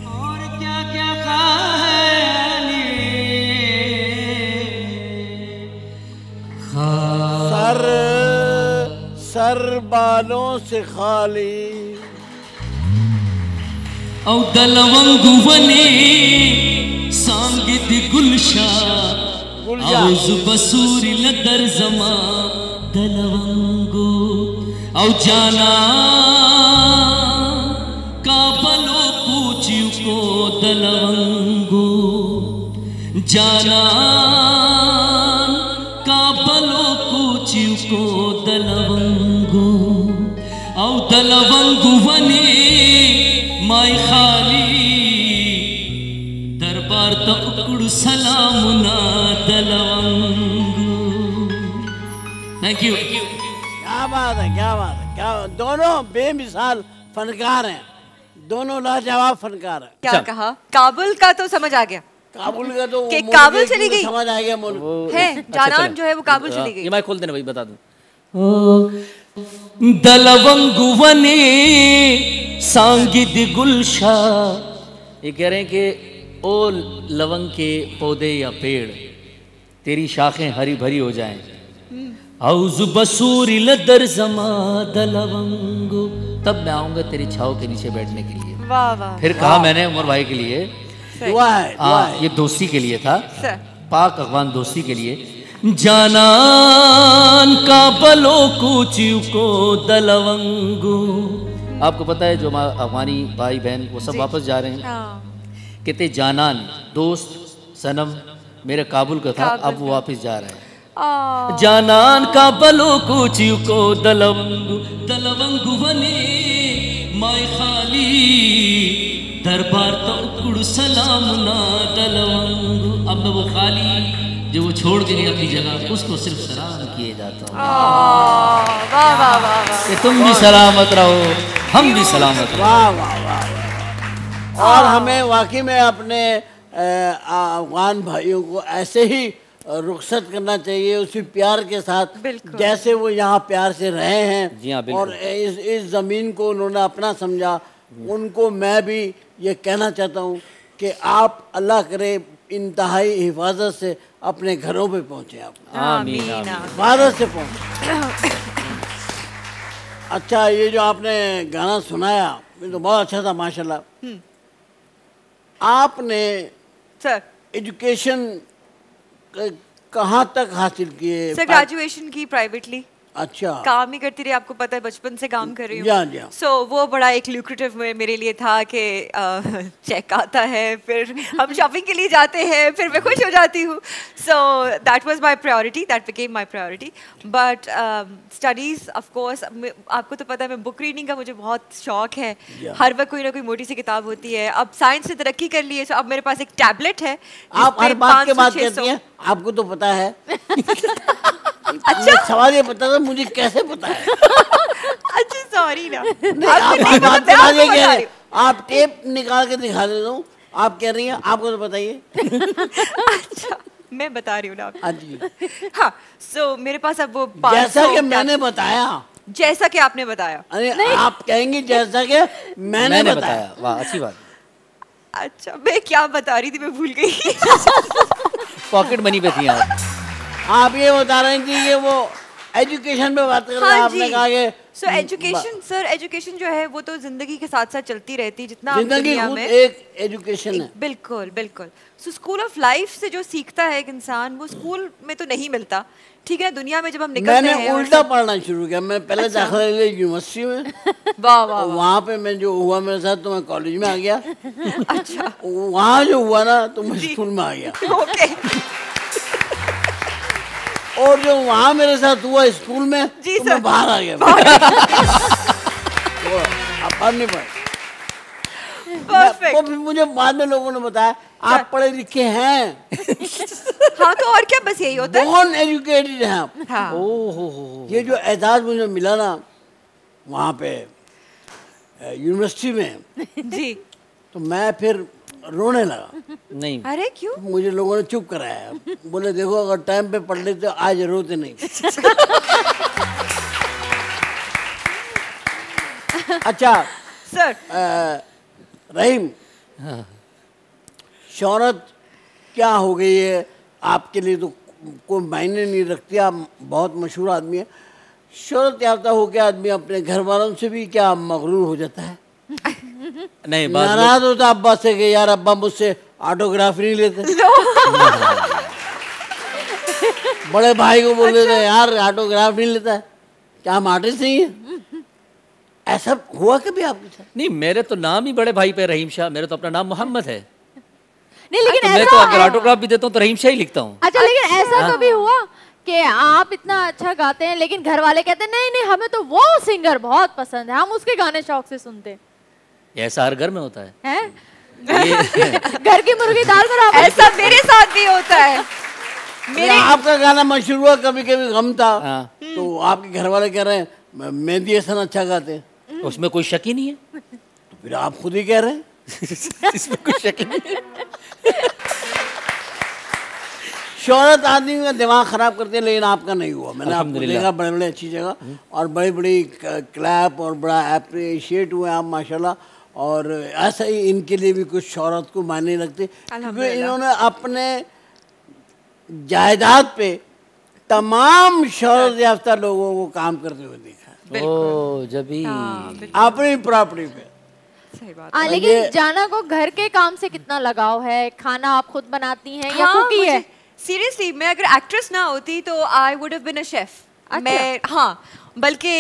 और क्या क्या खाली, सर सर बालों से खाली, और दलवंगुवनी सांगिद गुलशा, आउज बसूरी लदर जमा दलवंगो, और जाना काबलो पूछियो को दलवंगो, जाना काबलो पूछियो को दलवंगो, और दलवंगो वने माई खाली, दरबार सलामुना थैंक यू। क्या बात है, क्या बात है, क्या बात। दोनों बेमिसाल फनकार हैं, दोनों लाजवाब फनकार हैं। क्या कहा? काबुल का तो समझ आ गया, काबुल का तो काबुल चली गई, समझ आ गया है। जानान जो है वो काबुल चली गई। मैं खोल देना भाई, बता दूं दलवंगुवने सांगिद गुलशा, ये कह रहे हैं कि ओ लवंग के पौधे या पेड़, तेरी शाखें हरी भरी हो जाएं। औज़ बसूरी लदर जमा दलवंग, तब मैं आऊँगा तेरी छाव के नीचे बैठने के लिए। वाह वाह। फिर कहा मैंने उमर भाई के लिए, ये दोस्ती के लिए था, पाक अफगान दोस्ती के लिए, जानान का बलो कुचियों को दलवंगू। आपको पता है जो अफगानी भाई बहन वो सब वापस जा रहे हैं, कहते जानान दोस्त सनम मेरा काबुल का था, अब वो वापस जा रहा है। जानान का बलो कुचियों को दलवंगू, दलवंगू बने माय खाली दरबार तो सलाम ना दलवंगू। अब वो खाली जो वो छोड़ के अपनी जगह, उसको सिर्फ सलाम किए जाता है। तुम भी सलामत रहो, हम भी सलामत रहो। वाह वाह वाह। और हमें वाकई में अपने अफगान भाइयों को ऐसे ही रुखसत करना चाहिए, उसी प्यार के साथ जैसे वो यहाँ प्यार से रहे हैं, और इस ज़मीन को उन्होंने अपना समझा। उनको मैं भी ये कहना चाहता हूँ कि आप अल्लाह करे इंतहाई हिफाजत से अपने घरों पे पहुँचे, आप आमीन हिफाजत से पहुँचे। अच्छा, ये जो आपने गाना सुनाया ये तो बहुत अच्छा था माशाल्लाह। आपने सर एजुकेशन कहाँ तक हासिल किए? सर ग्रेजुएशन की प्राइवेटली। अच्छा। काम ही करती रही, आपको पता है बचपन से काम कर रही हूँ। सो वो बड़ा एक ल्यूक्रेटिव मेरे लिए था कि चेक आता है, फिर हम शॉपिंग के लिए जाते हैं, फिर मैं खुश हो जाती हूँ। So that was my priority, that became my priority. But studies of course, आपको तो पता है मैं बुक रीडिंग का मुझे बहुत शौक है। हर वक्त कोई ना कोई मोटी सी किताब होती है। अब साइंस ने तरक्की कर ली है, सो अब मेरे पास एक टैबलेट है। आप हर बात के बात करती हैं, आपको तो पता है। अच्छा सवाल ये पता था, मुझे कैसे पता है? अच्छा सॉरी ना, आप टेप निकाल के दिखा दे दो, आप कह रही हैं आपको तो बताइए। अच्छा मैं बता रही हूँ ना। हाँ, सो मेरे पास अब वो जैसा कि मैंने बताया, जैसा कि आपने बताया, अरे आप कहेंगी जैसा कि मैंने बताया। वाह अच्छी बात। अच्छा मैं क्या बता रही थी, मैं भूल गई। पॉकेट मनी पे थी आप ये बता रहे हैं कि ये वो एजुकेशन पे बात कर रहे हैं। आपने कहा कि सो एजुकेशन, सर एजुकेशन जो है वो तो जिंदगी के साथ साथ चलती रहती है, जितना जिंदगी खुद एक एजुकेशन है। बिल्कुल बिल्कुल। सो स्कूल ऑफ लाइफ से जो सीखता है एक इंसान, वो स्कूल में तो नहीं मिलता, ठीक है। दुनिया में जब हम निकलते हैं, मैंने उल्टा पढ़ना शुरू किया। मैं पहले दाखिला ले लिया यूनिवर्सिटी में, वाह वाह, वहाँ पे मैं जो हुआ मेरे साथ, तो मैं कॉलेज में आ गया। अच्छा वहाँ जो हुआ ना, तो मैं स्कूल में आ गया, और जो वहाँ मेरे साथ हुआ स्कूल में, तो मैं बाहर आ गया। वो भी मुझे बाद में लोगों ने बताया, आप पढ़े लिखे हैं। हाँ तो और क्या, बस यही होता है, नॉन एजुकेटेड हैं आप। हाँ। ओ, ये जो एजाज मुझे मिला ना वहाँ पे यूनिवर्सिटी में जी, तो मैं फिर रोने लगा। नहीं अरे क्यों? मुझे लोगों ने चुप कराया, बोले देखो अगर टाइम पे पढ़ लेते तो आज रोते नहीं। अच्छा सर रहीम, हाँ। शौहरत क्या हो गई है आपके लिए? तो कोई मायने नहीं रखती, आप बहुत मशहूर आदमी है। शौहरत याफ्ता होकर आदमी अपने घर वालों से भी क्या मगरूर हो जाता है? नहीं नाराज होता अब्बा से कि यार अब्बा मुझसे ऑटोग्राफ नहीं लेते। बड़े भाई को बोल देते यार ऑटोग्राफ नहीं लेता है, क्या हम आर्टिस्ट नहीं है? ऐसा हुआ कभी आपके साथ? नहीं, मेरे तो नाम ही बड़े भाई पे रहीम शाह, मेरे तो अपना नाम मोहम्मद है। नहीं लेकिन तो मैं तो अगर ऑटोग्राफ भी देता हूँ तो रहीम शाह ही लिखता हूँ। अच्छा लेकिन ऐसा कभी हुआ कि आप इतना अच्छा गाते हैं लेकिन घर वाले कहते हैं नहीं नहीं हमें तो वो सिंगर बहुत पसंद है, हम उसके गाने शौक से सुनते हैं? ऐसा हर घर में होता है। घर की मुर्गी दाल बराबर। ऐसा मेरे साथ भी होता है। आपका गाना मशहूर हुआ, कभी कभी गम था, तो आपके घर वाले कह रहे हैं मेहंदी हसन अच्छा गाते हैं, उसमें कोई शक ही नहीं है। तो फिर आप खुद ही कह रहे हैं इसमें कोई शक ही नहीं है। शोहरत आदमी का दिमाग खराब करती है, लेकिन आपका नहीं हुआ। मैंने आपको देखा बड़े बड़े अच्छी जगह और बड़ी बड़ी क्लैप और बड़ा अप्रिशिएट हुए आप माशाल्लाह। और ऐसा ही इनके लिए भी कुछ शोहरत को मायने लगते, क्योंकि इन्होंने अपने जायदाद पे तमाम शोहरत याफ्ता लोगों को काम करते हुए देखा। ओ जबी अपनी प्रॉपर्टी पे सही बात है। लेकिन जाना को घर के काम से कितना लगाव है? खाना आप खुद बनाती हैं या कुकी है? सीरियसली मैं अगर एक्ट्रेस ना होती तो I would have been a chef. मैं हाँ, बल्कि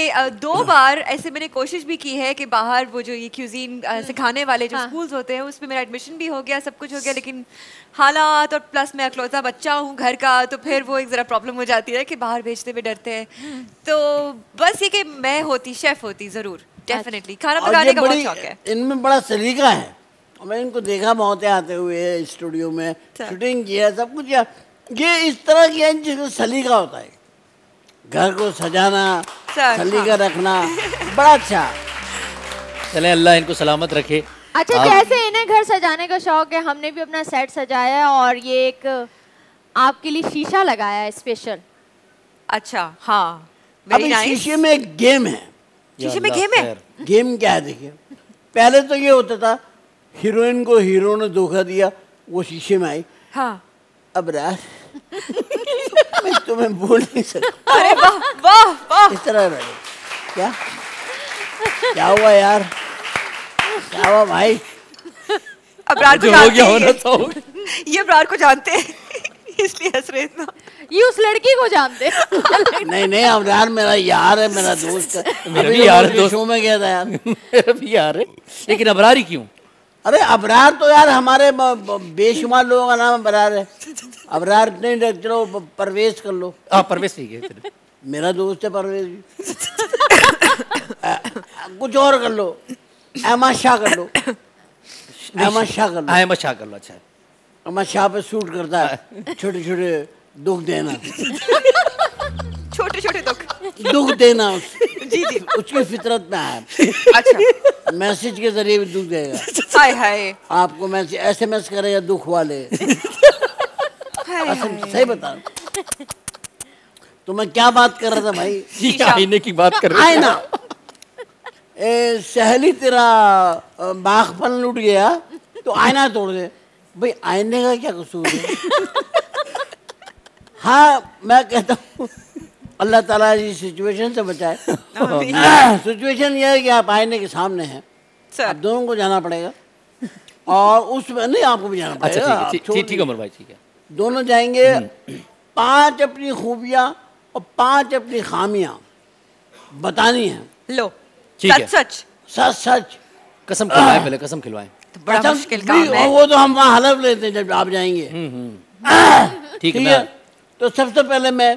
दो बार ऐसे मैंने कोशिश भी की है कि बाहर वो जो ये क्यूजीन सिखाने वाले जो स्कूल्स होते हैं उसमें मेरा एडमिशन भी हो गया, सब कुछ हो गया, लेकिन हालात और प्लस मैं अकलौता बच्चा हूँ घर का, तो फिर वो एक ज़रा प्रॉब्लम हो जाती है कि बाहर भेजते भी डरते हैं। तो बस ये कि मैं होती शेफ़ होती ज़रूर, डेफिनेटली खाना पकाने का बहुत शौक है। इनमें बड़ा सलीका है, मैं इनको देखा बहुत आते हुए स्टूडियो में, शूटिंग किया, सब कुछ किया। ये इस तरह की है जिसमें सलीका होता है, घर को सजाना, सलीका रखना, बड़ा अच्छा। चले अल्लाह इनको सलामत रखे। अच्छा, जैसे इन्हें घर सजाने का शौक है, हमने भी अपना सेट सजाया और ये एक आपके लिए शीशा लगाया है स्पेशल। अच्छा हाँ, अभी शीशे में एक गेम है। शीशे में गेम है? गेम क्या है देखिए, पहले तो ये होता था हीरोइन को हीरो ने धोखा दिया, वो शीशे में आई। हाँ अब रात मैं तुम्हें भूल नहीं सकता। अरे वाह वाह वाह, इस तरह रहे। क्या क्या हुआ यार, क्या हुआ भाई? अब्रार को जानते हैं ये, अब्रार को जानते हैं इसलिए हंस रहे इतना। ये उस लड़की को जानते नहीं नहीं, अब्रार मेरा यार है, मेरा दोस्त है, मेरा भी यार है, शो में गया था यार, मेरा भी यार है। लेकिन अब्रार ही क्यों? अरे अबरार तो यार हमारे बेशुमार लोगों का नाम अबरार है। अबरार नहीं रख, चलो परवेज कर लो। हाँ परवेज ठीक है, मेरा दोस्त है परवेज कुछ और कर लो, अहमद शाह कर लो, अहमद शाह कर लो, अहमद शाह कर लो। अच्छा अहमद शाह पे सूट करता है, छोटे छोटे दुख देना छोटे छोटे दुख दुख देना जी जी, उसकी फितरत में है। अच्छा मैसेज के जरिए भी दुख देगा। हाय हाय, आपको मैसेज एसएमएस करेगा दुख वाले। सही बता, तो मैं क्या बात कर रहा था भाई? आईने की बात कर रहा था। आईना, सहेली तेरा बाखपन लूट गया तो आईना तोड़ दे। भाई आईने का क्या कसूर है? हाँ मैं कहता हूँ अल्लाह ताला जी सिचुएशन से बचाए। सिचुएशन ये है कि आप आईने के सामने हैं, आप दोनों को जाना पड़ेगा और उसमें नहीं आपको भी जाना पड़ेगा। अच्छा ठीक है उमर भाई, ठीक है, दोनों जाएंगे। 5 अपनी खूबियाँ और 5 अपनी खामियाँ बतानी है। लो सच सच सच सच, कसम खिलवाएं, पहले कसम खिलवाएं। बड़ा मुश्किल काम है वो, तो हम वहाँ हलफ लेते हैं जब आप जाएंगे। ठीक है, तो सबसे पहले मैं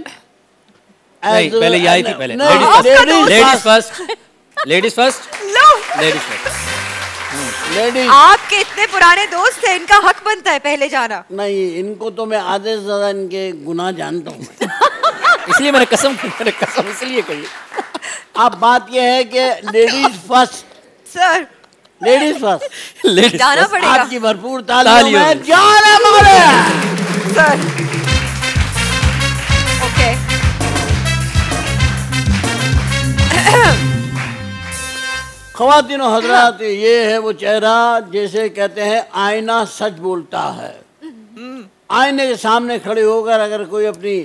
नहीं, पहले ये आई थी, पहले ladies first, ladies first, ladies first. Ladies आपके इतने पुराने दोस्त हैं, इनका हक बनता है पहले जाना। नहीं इनको तो मैं आधे से ज्यादा इनके गुनाह जानता हूँ इसलिए मैंने कसम, इसलिए कही। आप बात ये है कि ladies first sir, ladies first, ladies जाना पड़ेगा। आपकी भरपूर तालियों में जाना पड़ेगा सर। ख्वातिन और हजरात, ये है वो चेहरा जैसे कहते हैं आईना सच बोलता है। आईने के सामने खड़े होकर अगर कोई अपनी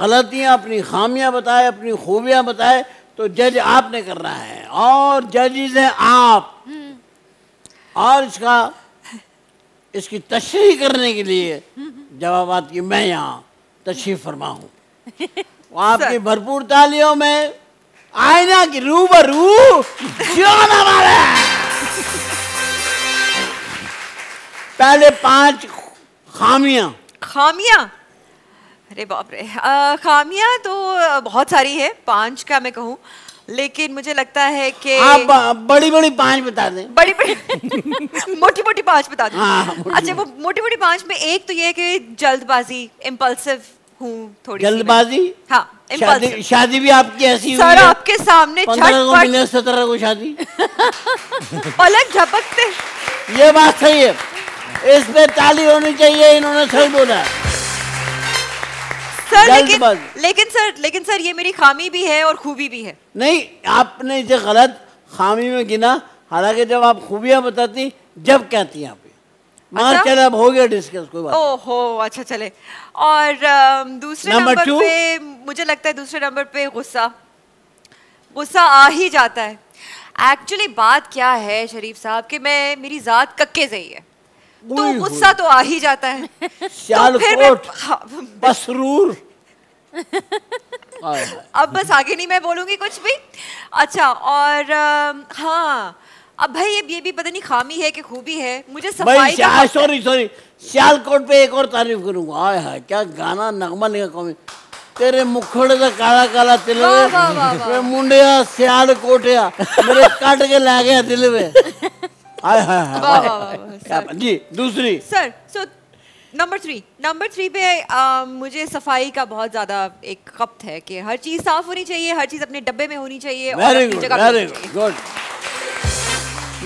गलतियां, अपनी खामियां बताए, अपनी खूबियां बताए, तो जज आपने करना है और जजेज हैं आप। और इसका, इसकी तशरीह करने के लिए जवाबात की मैं यहाँ तशरीफ फरमा हूँ। आपकी भरपूर तालियों में आईना की रूबरू जाना वाला। पहले 5 खामियां। खामियां, अरे बाप रे, खामियां तो बहुत सारी है, 5 का मैं कहूँ लेकिन मुझे लगता है कि आप बड़ी बड़ी पांच बता दें, बड़ी बड़ी मोटी मोटी पांच बता दें। अच्छा वो मोटी मोटी पांच में एक तो ये है कि जल्दबाजी, इम्पल्सिव हूँ थोड़ी, जल्दबाजी। हाँ, शादी भी आपकी ऐसी सर आपके सामने 15 को 17 को शादी पलक झपकते। ये बात सही है, इसमें ताली होनी चाहिए, इन्होंने सही बोला सर। लेकिन सर ये मेरी खामी भी है और खूबी भी है। नहीं, आपने इसे गलत खामी में गिना, हालांकि जब आप खूबियाँ बताती जब कहती हैं आप। अच्छा? चला हो गया डिस्कस, कोई बात। ओहो अच्छा चले। और दूसरे नंबर पे मुझे लगता है दूसरे नंबर पे गुस्सा आ ही जाता है। एक्चुअली बात क्या है शरीफ साहब कि मैं, मेरी जात कक्के से ही है, तो गुस्सा तो आ ही जाता है। तो फिर बसरूर अब बस आगे नहीं मैं बोलूँगी कुछ भी। अच्छा और हाँ अब भाई ये भी पता नहीं खामी है कि खूबी है, मुझे सफाई का भाई। सॉरी सियालकोट पे एक और तारीफ करूंगा। हाय हाय क्या गाना नगमा लिखा कॉमी, तेरे मुखड़े का काला काला तिल में मुंडिया सियालकोटिया मेरे काट के ला गया दिल में। हाय हाय जी। दूसरी सर सो नंबर 3 पे मुझे सफाई का बहुत ज्यादा एक खपत है कि हर चीज साफ होनी चाहिए, हर चीज अपने डब्बे में होनी चाहिए।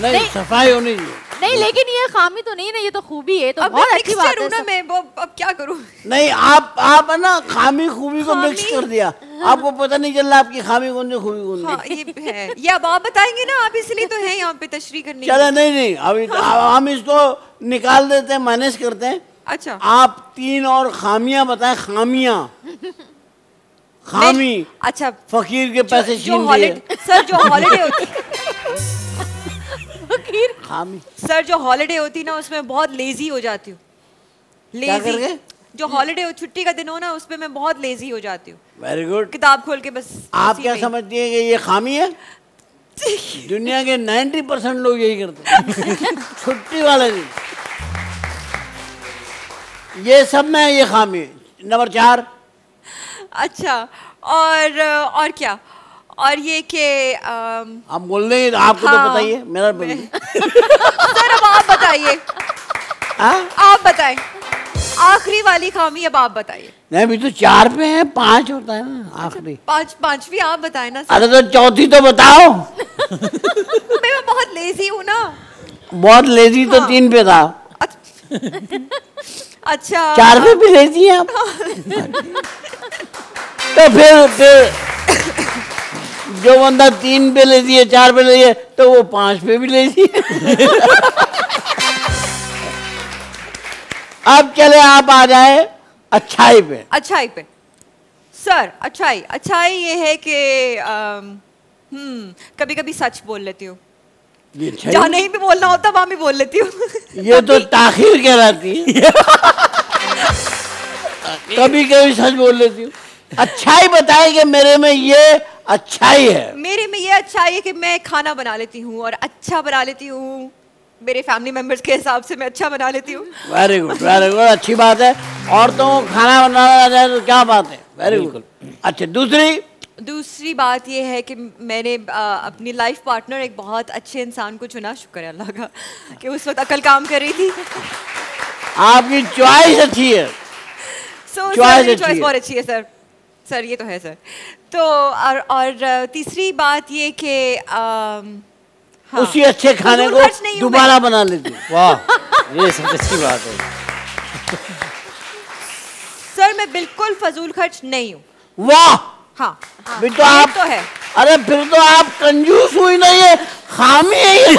नहीं सफाई होनी चाहिए। नहीं लेकिन ये खामी तो नहीं ना, ये तो खूबी है, तो अब बहुत अच्छी बात है। मैं वो अब क्या करूं? नहीं आप है ना, खामी खूबी को मिक्स कर दिया। आपको पता नहीं चल रहा आपकी खामी कौन सी खूबी कौन सी। हाँ, ये है। ये अब आप बताएंगे ना, आप इसलिए तो हैं यहाँ पे तशरीह करने। चलो नहीं अभी हम इसको निकाल देते हैं, माइनस करते हैं। अच्छा आप 3 और खामियां बताएं। खामियां खामी अच्छा फकीर के पैसे छीन लिए सर, जो हॉलीडे होती खामी सर, जो हॉलिडे होती ना उसमें बहुत लेजी हो जाती हूँ। लेजी जो हॉलिडे हो, छुट्टी का दिन हो ना, उसमें मैं बहुत लेजी हो जाती हूँ। Very good. किताब खोल के बस। आप क्या समझती हैं कि ये खामी है? दुनिया के 90% लोग यही करते हैं छुट्टी वाले दिन। ये सब में ये खामी है। नंबर 4 अच्छा और क्या? और ये कि आप बोल रहे हैं आपको। हाँ, तो बताइए मेरा सर अब आप बताइए। आप बताएं आखिरी वाली खामी, अब आप बताइए। नहीं अभी तो 4 पे है, 5 होता है ना आखिरी। 5वीं आप बताएं ना। अरे तो 4थी तो बताओ मैं बहुत लेजी हूँ ना, बहुत लेजी। हाँ, तो 3 पे था। अच्छा 4 पे भी लेजी है आप तो फिर जो बंदा 3 पे ले दिए, 4 पे ले दिए, तो वो 5 पे भी ले दिए अब चले आप आ जाए अच्छाई पे सर। अच्छाई ये है कि कभी कभी सच बोल लेती हूँ, जहाँ नहीं भी बोलना होता वहां भी बोल लेती हूँ ये तो ताखिर कहलाती है कभी सच बोल लेती हूँ। अच्छाई बताए कि मेरे में ये अच्छाई है। मेरे में ये अच्छाई है कि मैं खाना बना लेती हूँ, और अच्छा बना लेती हूँ, मेरे फैमिली मेंबर्स के हिसाब से मैं अच्छा बना लेती हूँ। वेरी गुड वेरी गुड, अच्छी बात है। और तो खाना बनाना जाए तो क्या बात है। Very good. अच्छा दूसरी बात ये है कि मैंने अपनी लाइफ पार्टनर एक बहुत अच्छे इंसान को चुना, शुक्र है अल्लाह का कि उस वक्त अकल काम कर रही थी आपकी चॉइस अच्छी है। चॉइस बहुत अच्छी है सर ये तो है सर। तो और तीसरी बात ये कि हाँ, उसी अच्छे खाने को दोबारा बना लेती। वाह ये सबसे अच्छी बात है सर, मैं बिल्कुल फजूल खर्च नहीं हूँ। वाह हाँ, हाँ तो आप तो है। अरे फिर तो आप कंजूस हुई ना, ये खामी है ये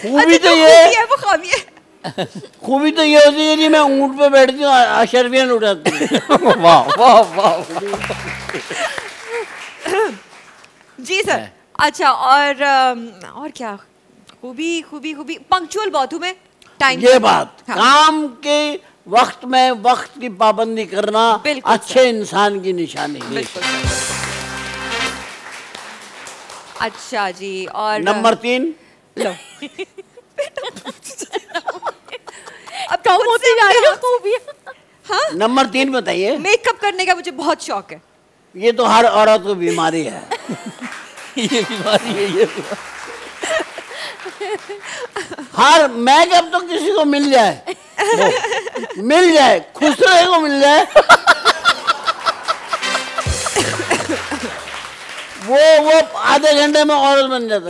खूबी तो ये है, वो खामी है। खूबी तो ये होती है जी, मैं ऊँट पे बैठती हूँ, अशरफियान उठाती हूँ। वाह वाह वाह जी सर। अच्छा और क्या खूबी पंक्चुअल बहुत हूँ मैं। टाइम ये बात। हाँ, काम के वक्त में वक्त की पाबंदी करना अच्छे इंसान की निशानी है। अच्छा जी। और नंबर 3 लो अब कम होती जा रही है खूबी। हाँ नंबर 3 बताइए। मेकअप करने का मुझे बहुत शौक है। ये तो हर औरत को बीमारी है। ये बीमारी है, ये हर मेकअप तो किसी को मिल जाए, मिल जाए, खुसरे को मिल जाए, वो आधे घंटे में औरत बन जाता।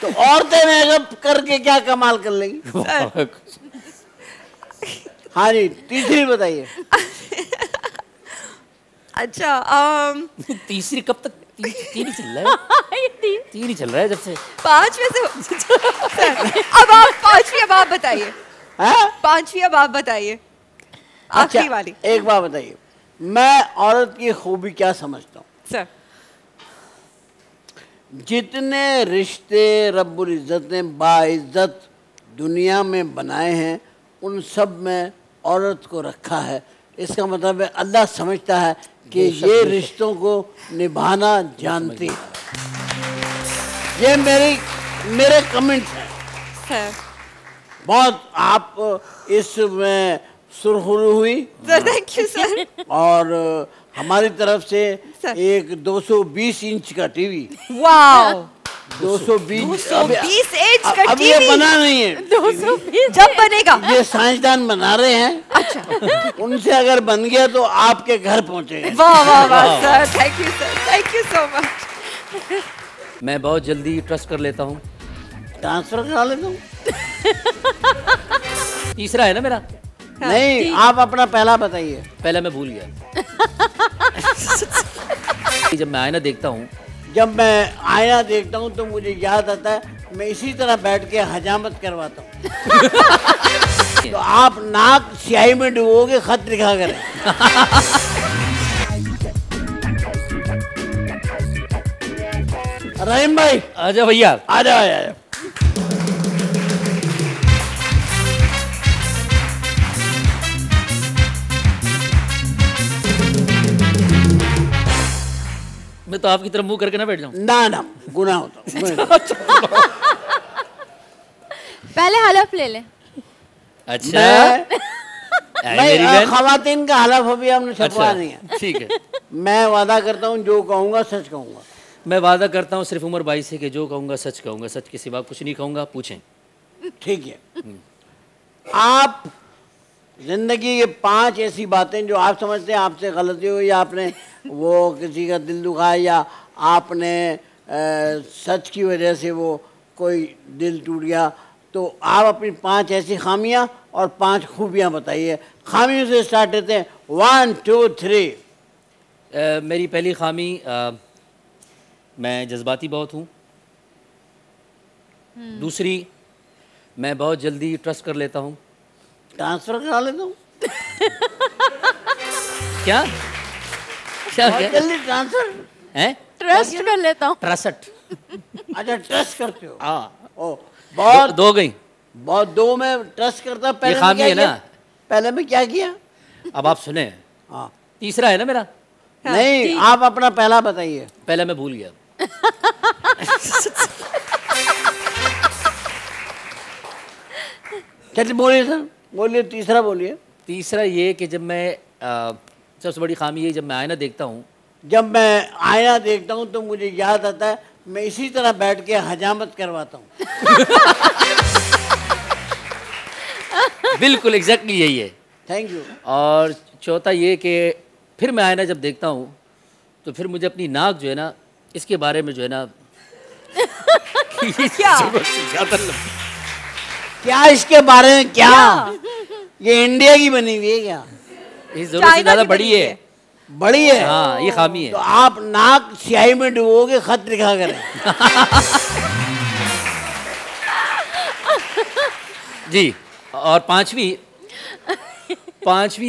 तो औरतें मेकअप करके क्या कमाल कर लेंगी। हाँ जी, तीसरी बताइए। अच्छा तीसरी कब तक? तीन चल रहा है, तीन ही चल रहा है जब से। पांच में से अब आप पांचवी, अब आप बताइए। पांचवी अब आप बताइए, आखिरी वाली। एक बार बताइए, मैं औरत की खूबी क्या समझता हूँ सर? जितने रिश्ते रब्बुल इज़्ज़त ने बाइज़्ज़त दुनिया में बनाए हैं, उन सब में औरत को रखा है। इसका मतलब है अल्लाह समझता है कि ये रिश्तों को निभाना जानती है। ये मेरे कमेंट्स हैं। बहुत आप इसमें सुरखरू हुई। Thank you sir. और हमारी तरफ से एक 220 इंच का टीवी। वाओ, 220 इंच का टीवी ये बना नहीं है। 220 जब बनेगा, ये साइंसदान बना रहे हैं। अच्छा, उनसे अगर बन गया तो आपके घर पहुंचेगा। वाह वाह वाह sir, thank you sir, thank you so much. मैं बहुत जल्दी ट्रस्ट कर लेता हूँ, ट्रांसफर करा लेता हूँ। तीसरा है ना मेरा? नहीं, आप अपना पहला बताइए। पहला मैं भूल गया। जब मैं आईना देखता हूँ, तो मुझे याद आता है, मैं इसी तरह बैठ के हजामत करवाता हूँ। तो आप नाक स्याही में डुबोगे, खत लिखा करें। रहीम भाई आजा, भैया आजा आजा। मैं तो आपकी तरफ मुंह करके ना बैठ जाऊं। ना ना, गुनाह होता। पहले हलफ ले ले। अच्छा, खवातीन का हलफ अभी हमने छपवा नहीं है। ठीक है, मैं वादा करता हूँ जो कहूँगा सच कहूँगा। मैं वादा करता हूँ सिर्फ उमर भाई से कि जो कहूँगा सच कहूँगा, सच के सिवा कुछ नहीं कहूँगा। पूछें। ठीक है, आप जिंदगी के 5 ऐसी बातें जो आप समझते हैं आपसे गलती हुई, या आपने वो किसी का दिल दुखाया, या आपने सच की वजह से वो कोई दिल टूट गया, तो आप अपनी 5 ऐसी खामियां और 5 खूबियां बताइए। खामियों से स्टार्ट करते हैं, 1 2 3। मेरी पहली खामी, मैं जज्बाती बहुत हूँ। दूसरी, मैं बहुत जल्दी ट्रस्ट कर लेता हूँ, ट्रांसफर करा लेता हूँ। क्या क्या जल्दी ट्रांसफर है? ट्रस्ट कर लेता हूँ। ट्रस्ट। अच्छा, ट्रस्ट करते हो? हाँ। ओ, बहुत दो गई, बहुत दो में ट्रस्ट करता। पहले ना, पहले में क्या किया? अब आप सुने। हाँ, तीसरा है ना मेरा? नहीं, आप अपना पहला बताइए। पहला मैं भूल गया। चलिए बोलिए सर, बोलिए तीसरा, बोलिए। तीसरा ये कि जब मैं सबसे बड़ी खामी ये, जब मैं आईना देखता हूँ, तो मुझे याद आता है, मैं इसी तरह बैठ के हजामत करवाता हूँ। बिल्कुल एग्जैक्टली यही है। Thank you. और चौथा ये कि फिर मैं आईना जब देखता हूँ तो फिर मुझे अपनी नाक जो है ना, इसके बारे में जो है ना, क्या इसके बारे में, क्या ये इंडिया की बनी हुई है? क्या जरूरत ज़्यादा बड़ी है? बड़ी है। हाँ, ये खामी है। तो आप नाक स्याही में डुबोगे, खत लिखा करें। जी। और पांचवी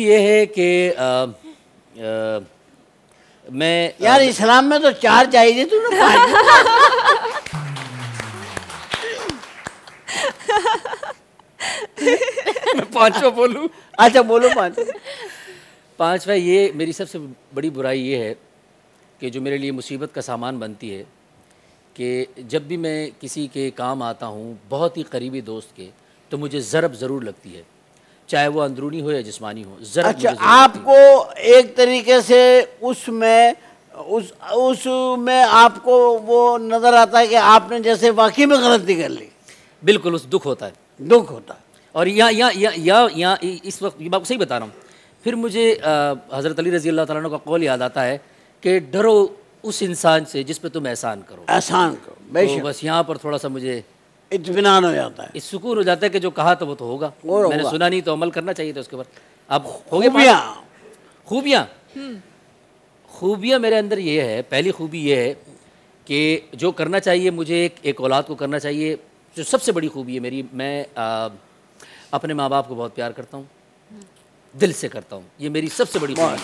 ये है कि मैं यार, इस्लाम में तो 4 चाहिए तू ना। मैं पांचवा बोलूं? अच्छा बोलो पांचवा। पांचवा ये, मेरी सबसे बड़ी बुराई ये है कि जो मेरे लिए मुसीबत का सामान बनती है, कि जब भी मैं किसी के काम आता हूँ, बहुत ही करीबी दोस्त के, तो मुझे ज़रब ज़रूर लगती है। चाहे वो अंदरूनी हो या जिस्मानी हो। अच्छा, आपको एक तरीके से उसमें आपको वो नज़र आता है कि आपने जैसे वाकई में गलती कर ली। बिल्कुल, उस दुख होता है, दुख होता है। और यहाँ इस वक्त ये बात सही बता रहा हूँ। फिर मुझे हज़रत अली रज़ी अल्लाह तआला अन्हु का कौल याद आता है कि डरो उस इंसान से जिस पे तुम एहसान करो, एहसान करो। तो बस यहाँ पर थोड़ा सा मुझे इत्मीनान हो जाता है, इस सुकून हो जाता है कि जो कहा तो वो तो होगा, मैंने सुना नहीं तो अमल करना चाहिए था उसके ऊपर। अब हो गया खूबियाँ, खूबियाँ मेरे अंदर ये है, पहली खूबी ये है कि जो करना चाहिए मुझे एक औलाद को करना चाहिए। जो सबसे बड़ी खूबी है मेरी, मैं अपने माँ बाप को बहुत प्यार करता हूँ, दिल से करता हूँ, ये मेरी सबसे बड़ी खूबी है।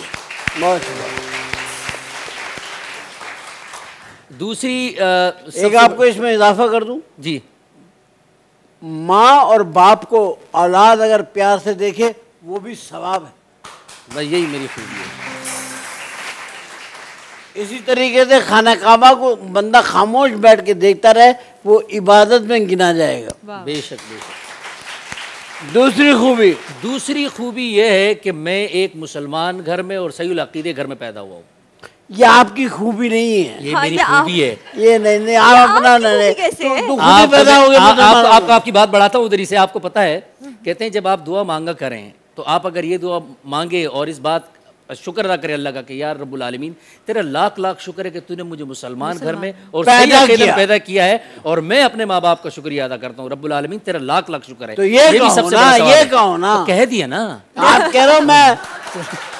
दूसरी एक आपको इसमें इजाफा कर दूँ जी, माँ और बाप को औलाद अगर प्यार से देखे वो भी सवाब है। बस यही मेरी खूबी है। इसी तरीके से खाना काबा को बंदा खामोश बैठ के देखता रहे, वो इबादत में गिना जाएगा। बेशक बेशक। दूसरी खूबी ये है कि मैं एक मुसलमान घर में और सही अकीदे घर में पैदा हुआ हूँ। ये आपकी खूबी नहीं है, ये मेरी खूबी है। ये नहीं आप अपना नहीं, आपकी बात बढ़ाता हूँ उधर ही से। आपको पता है, कहते हैं जब आप दुआ मांगा करें तो आप अगर ये दुआ मांगे और इस बात शुक्र अदा करे अल्लाह का कि यार रब्बुल आलमीन तेरा लाख लाख शुक्र है कि तूने मुझे मुसलमान घर में और पैदा किया है, और मैं अपने माँ बाप का शुक्रिया अदा करता हूँ रब्बुल आलमीन तेरा लाख लाख शुक्र है। तो ये कहो ना, कह दिया ना। आप कह रहे हो, मैं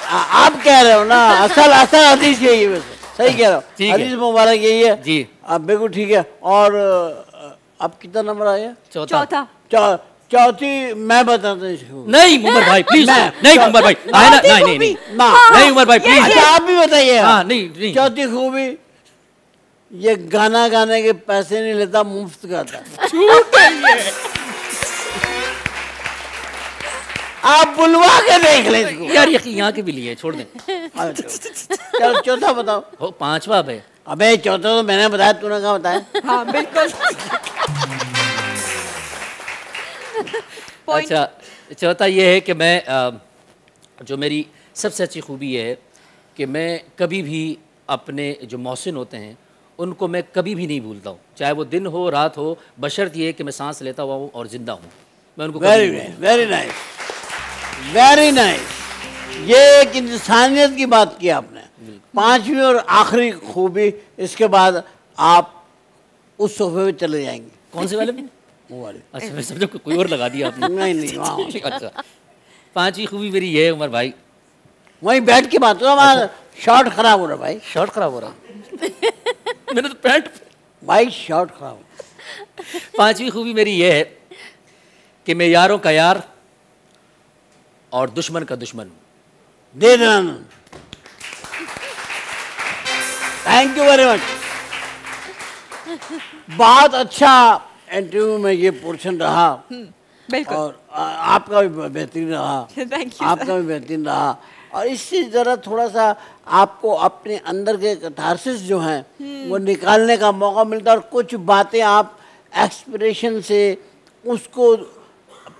आप कह रहे हो ना, असल हदीस यही है, सही कह रहे हो, हदीस मुबारक यही है जी। अब बिल्कुल ठीक है। और अब कितना नंबर आया? चौथा। चौथी मैं बताता हूँ। नहीं उमर भाई प्लीज, नहीं उमर भाई आया नहीं नहीं नहीं उमर भाई प्लीज आप भी बताइए। हाँ नहीं, चौथी खूबी ये गाना गाने के पैसे नहीं लेता, मुफ्त गाता। आप बुलवा के देख ले इसको यार, यहाँ के भी लिए छोड़ दें। चलो चौथा बताओ। हो पांचवा भाई। अबे चौथा तो मैंने बताया, तूने कहा बताया। हाँ बिल्कुल। अच्छा, चौथा ये है कि मैं जो मेरी सबसे अच्छी खूबी ये है कि मैं कभी भी अपने जो मोहसिन होते हैं उनको मैं कभी भी नहीं भूलता हूँ, चाहे वो दिन हो रात हो, बशर्त ये है कि मैं सांस लेता हुआ हूँ और ज़िंदा हूँ, मैं उनको। Very nice. ये एक इंसानियत की बात की आपने। पांचवी और आखिरी खूबी, इसके बाद आप उस सोफे पर चले जाएंगे। कौन से वाले? अच्छा, मैं समझा कोई और लगा दिया आपने। नहीं। अच्छा, पांचवी खूबी मेरी ये है उमर भाई, वहीं बैठ के बात हो, हमारा शॉर्ट खराब हो रहा भाई। शॉर्ट खराब हो रहा? मेरा तो पैंट भाई शॉर्ट खराब। पांचवी खूबी मेरी ये है कि मैं यारों का यार और दुश्मन का दुश्मन हूँ। दे देना। Thank you very much. बहुत अच्छा इंटरव्यू में ये पोर्शन रहा, बिल्कुल, और आपका भी बेहतरीन रहा। Thank you. आपका भी बेहतरीन रहा। और इससे ज़रा थोड़ा सा आपको अपने अंदर के कथारसिस जो हैं वो निकालने का मौका मिलता है, और कुछ बातें आप एक्सप्रेशन से उसको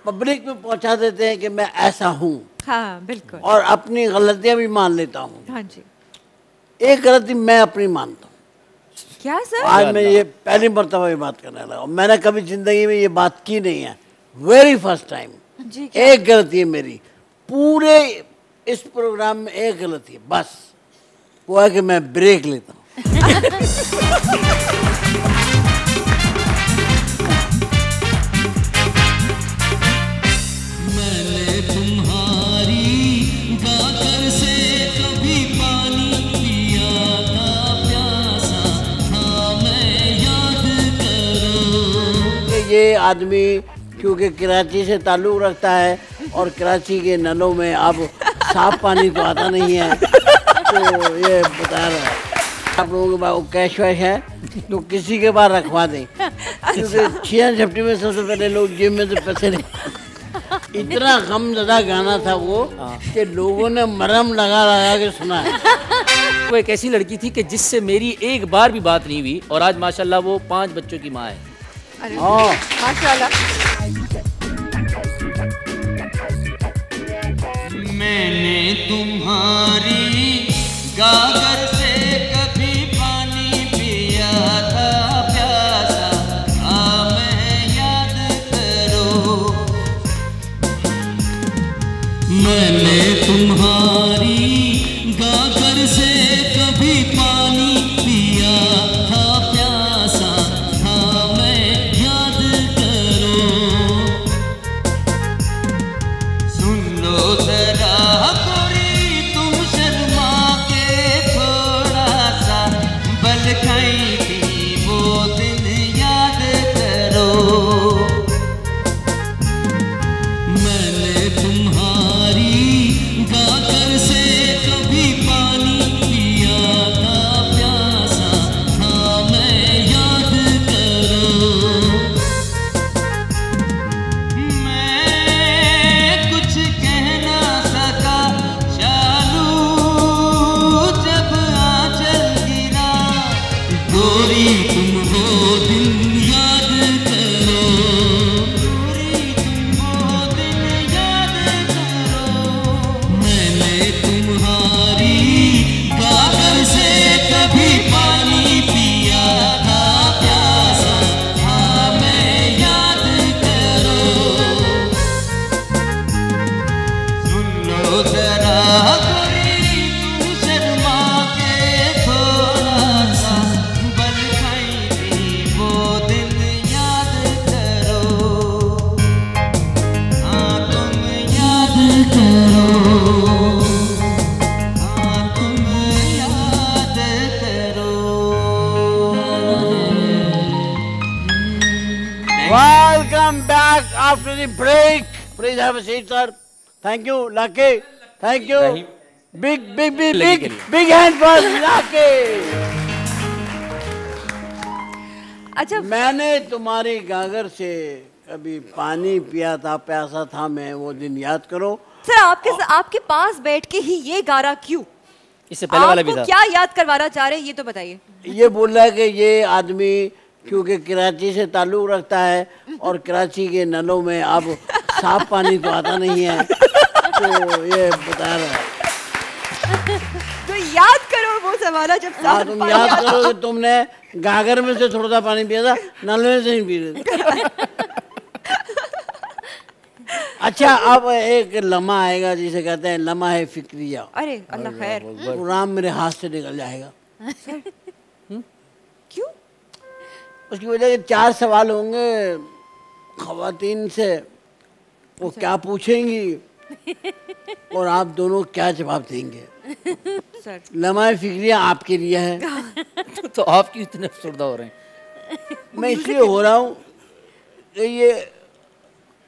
पब्लिक में पहुंचा देते हैं कि मैं ऐसा हूँ। हाँ बिल्कुल। और अपनी गलतियाँ भी मान लेता हूँ। हाँ जी। एक गलती मैं अपनी मानता हूँ। क्या सर? आज मैं ये पहली मरतबा ये बात करने लगा, मैंने कभी ज़िंदगी में ये बात की नहीं है, वेरी फर्स्ट टाइम। एक गलती है मेरी, पूरे इस प्रोग्राम में एक गलती है, बस वो है कि मैं ब्रेक लेता हूँ। ये आदमी क्योंकि कराची से ताल्लुक़ रखता है और कराची के नलों में अब साफ पानी तो आता नहीं है, तो ये बता रहा है आप लोगों के पास कैश वैश है तो किसी के पास रखवा दें, क्योंकि छिया झपटी में सबसे पहले लोग जिम में से पैसे ले। इतना गमज़दा गाना था वो कि लोगों ने मरहम लगा के सुना है। वो एक ऐसी लड़की थी कि जिससे मेरी एक बार भी बात नहीं हुई, और आज माशाल्लाह वो 5 बच्चों की माँ है। माशाल्लाह। मैंने तुम्हारी गागर से कभी पानी पिया था, प्यासा था मैं, याद करो। मैंने तुम्हारी गागर से कभी पानी पिया था, प्यासा था मैं, याद करो। सुन लो जरा गोरी तुम शर्मा के थोड़ा सा, बल खाई थी वो दिन याद करो। मैंने तुम्हारी गागर से कभी पानी पिया था, प्यासा था मैं, याद करो। मैं कुछ कह ना सका शालू जब आंचल गिरा, गोरी तुम वो दिन याद करो। गोरी तुम वो दिन याद करो। मैंने तुम्हारी गागर से कभी पानी पिया था, प्यासा था मैं, याद करो। सुन लो जरा गोरी तुम शर्मा के थोड़ा सा, बल खाई थी वो दिन याद करो। हाँ तुम याद करो, हाँ तुम याद करो। Welcome back after the break. Please have a seat, sir. Thank you, Lucky. Thank you. Big hand for Lucky. अच्छा मैंने तुम्हारी गागर से कभी पानी पिया था, प्यासा था मैं, वो दिन याद करो। सर आपके पास बैठ के ही ये गारा क्यों? इससे पहले वाला भी आपको था। क्या याद करवाना चाह रहे हैं ये तो बताइए। ये बोल रहा है कि ये आदमी क्योंकि कराची से ताल्लुक रखता है और कराची के नलों में अब साफ पानी तो आता नहीं है, तो ये बता रहा है। तो याद करो वो सवाल जब हाँ, साथ तुम पानी याद आता। करो कि तुमने गागर में से थोड़ा सा पानी पिया था, नल में से नहीं पी रहे थे। अच्छा अब एक लम्हा आएगा जिसे कहते हैं लम्हा है फिक्रिया, अरे अल्लाह खैर, कुरान मेरे हाथ से निकल जाएगा। क्यों? उसकी वजह से 4 सवाल होंगे ख्वातीन से, वो क्या पूछेंगी और आप दोनों क्या जवाब देंगे। सर लम्हा फिक्रिया आपके लिए है। तो आप क्यों इतने अफसरदा हो रहे हैं? मैं इसलिए हो रहा हूँ कि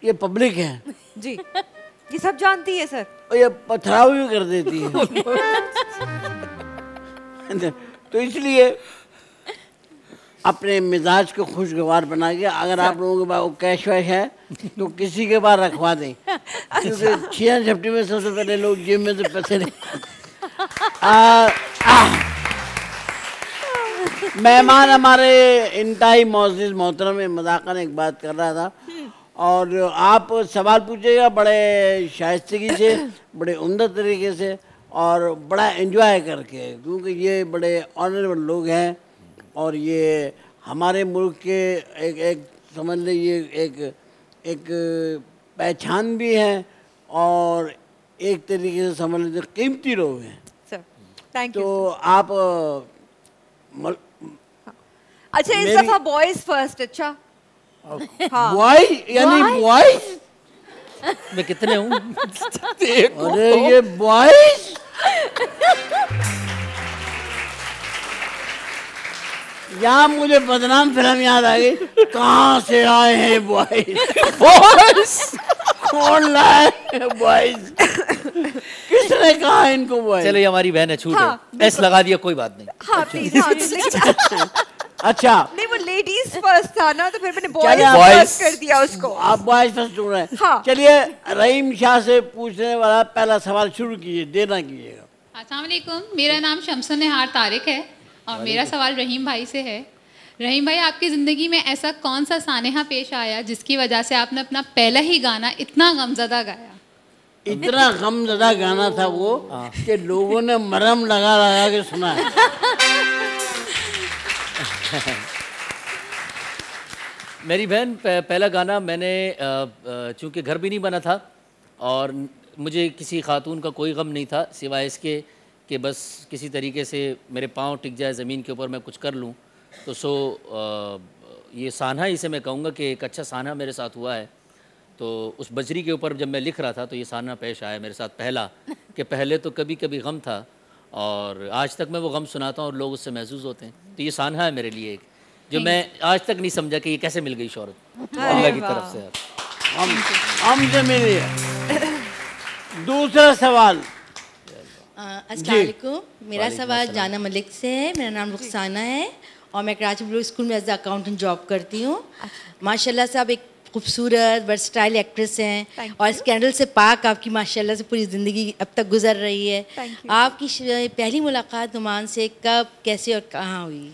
ये पब्लिक है जी, ये सब जानती है सर, और ये पथराव भी कर देती है। तो इसलिए अपने मिजाज को खुशगवार बना के, अगर आप लोगों के पास वो कैश वैश है तो किसी के पास रखवा दें, क्योंकि छिया झपटी में सबसे पहले लोग जेब में से पैसे नहीं। मेहमान हमारे इंतहाई मोअज़्ज़िज़ मोहतरम मज़ाकन एक बात कर रहा था, और आप सवाल पूछेगा बड़े शाइस्तगी से, बड़े उम्दा तरीके से और बड़ा एंजॉय करके, क्योंकि ये बड़े ऑनरेबल लोग हैं और ये हमारे मुल्क के एक समझ लीजिए एक पहचान भी है और एक तरीके से समझ लीजिए कीमती लोग हैं। Sir thank you. तो आप अच्छा इस दफा बॉयज फर्स्ट। अच्छा बॉय यानी बॉयज मैं कितने हूँ? अरे ये बॉयज यहाँ मुझे बदनाम फिल्म याद आ गई, कहाँ से आए हैं बॉयज, कौन लाए हैं बॉयज, किसने कहा इनको बॉयज। चलो ये हमारी बहन है, छूट है, ऐस लगा दिया कोई बात नहीं। हाँ प्लीज। अच्छा नहीं वो लेडीज फर्स्ट था ना, तो फिर मैंने बॉयज फर्स्ट कर दिया उसको। आप बॉयज फर्स्ट चुन रहे हैं। चलिए रहीम शाह से पूछने वाला पहला सवाल शुरू कीजिए, देना कीजिएगा। अस्सलाम वालेकुम, मेरा नाम शमसुन निहार तारिक है और मेरा सवाल रहीम भाई से है। रहीम भाई आपकी ज़िंदगी में ऐसा कौन सा सानेहा पेश आया जिसकी वजह से आपने अपना पहला ही गाना इतना गमजदा गाया? इतना गमजदा गाना था वो कि लोगों ने मरहम लगा लगा के सुना है। मेरी बहन पहला गाना मैंने चूँकि घर भी नहीं बना था और मुझे किसी खातून का कोई गम नहीं था सिवाय इसके कि बस किसी तरीके से मेरे पाँव टिक जाए ज़मीन के ऊपर, मैं कुछ कर लूँ। तो ये सान्हा, इसे मैं कहूँगा कि एक अच्छा सान्हा मेरे साथ हुआ है। तो उस बजरी के ऊपर जब मैं लिख रहा था तो ये सान्हा पेश आया मेरे साथ पहला, कि पहले तो कभी कभी गम था और आज तक मैं वो गम सुनाता हूँ और लोग उससे महसूस होते हैं। तो ये सान्हा है मेरे लिए एक, जो मैं आज तक नहीं समझा कि ये कैसे मिल गई शौहरत अल्लाह की तरफ से। हम से मिली है। दूसरा सवाल, अस्सलाम वालेकुम, मेरा सवाल जाना मलिक से है। मेरा नाम रुखसाना है और मैं कराची पब्लिक स्कूल में एज अकाउंटेंट जॉब करती हूँ। माशाल्लाह साहब एक खूबसूरत वर्सटाइल एक्ट्रेस हैं और स्कैंडल से पाक आपकी माशाल्लाह से पूरी ज़िंदगी अब तक गुजर रही है। आपकी पहली मुलाकात नुमान से कब, कैसे और कहाँ हुई?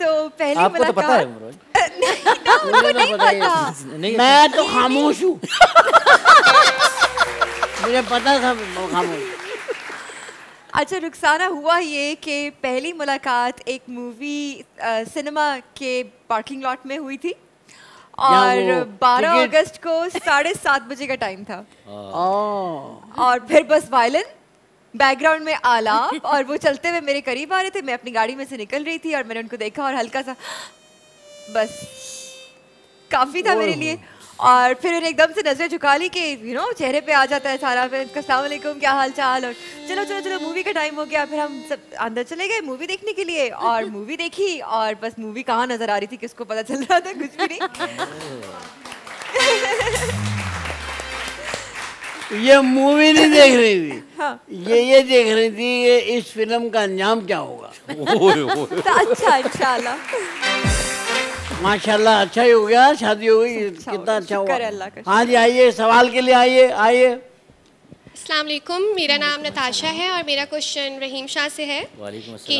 तो पहली आपको तो पता है? नहीं, मैं तो खामोश हूँ। मुझे पता था खामोश। अच्छा रुखसाना, हुआ ये कि पहली मुलाकात एक मूवी सिनेमा के पार्किंग लॉट में हुई थी और 12 अगस्त को 7:30 बजे का टाइम था और फिर बस वायलिन बैकग्राउंड में आलाप और वो चलते हुए मेरे करीब आ रहे थे। मैं अपनी गाड़ी में से निकल रही थी और मैंने उनको देखा और हल्का सा बस काफ़ी था मेरे लिए। और फिर उन्हें एकदम से नजरें झुका ली कि यू नो चेहरे पे आ जाता है सारा, फिर उनका अस्सलाम वालेकुम, क्या हाल चाल, और चलो चलो चलो मूवी का टाइम हो गया। फिर हम सब अंदर चले गए मूवी देखने के लिए और मूवी देखी और बस मूवी कहाँ नजर आ रही थी किसको पता चल रहा था, कुछ भी नहीं। ये मूवी नहीं देख रही थी। हाँ। ये देख रही थी इस फिल्म का अंजाम क्या होगा। अच्छा इंशाल्लाह माशाल्लाह अच्छा ही हो गया, शादी हो गई, कितना अच्छा हुआ। हाँ जी आइए, सवाल के लिए आइए आइए। अस्सलाम वालेकुम, मेरा नाम नताशा है और मेरा क्वेश्चन रहीम शाह से है कि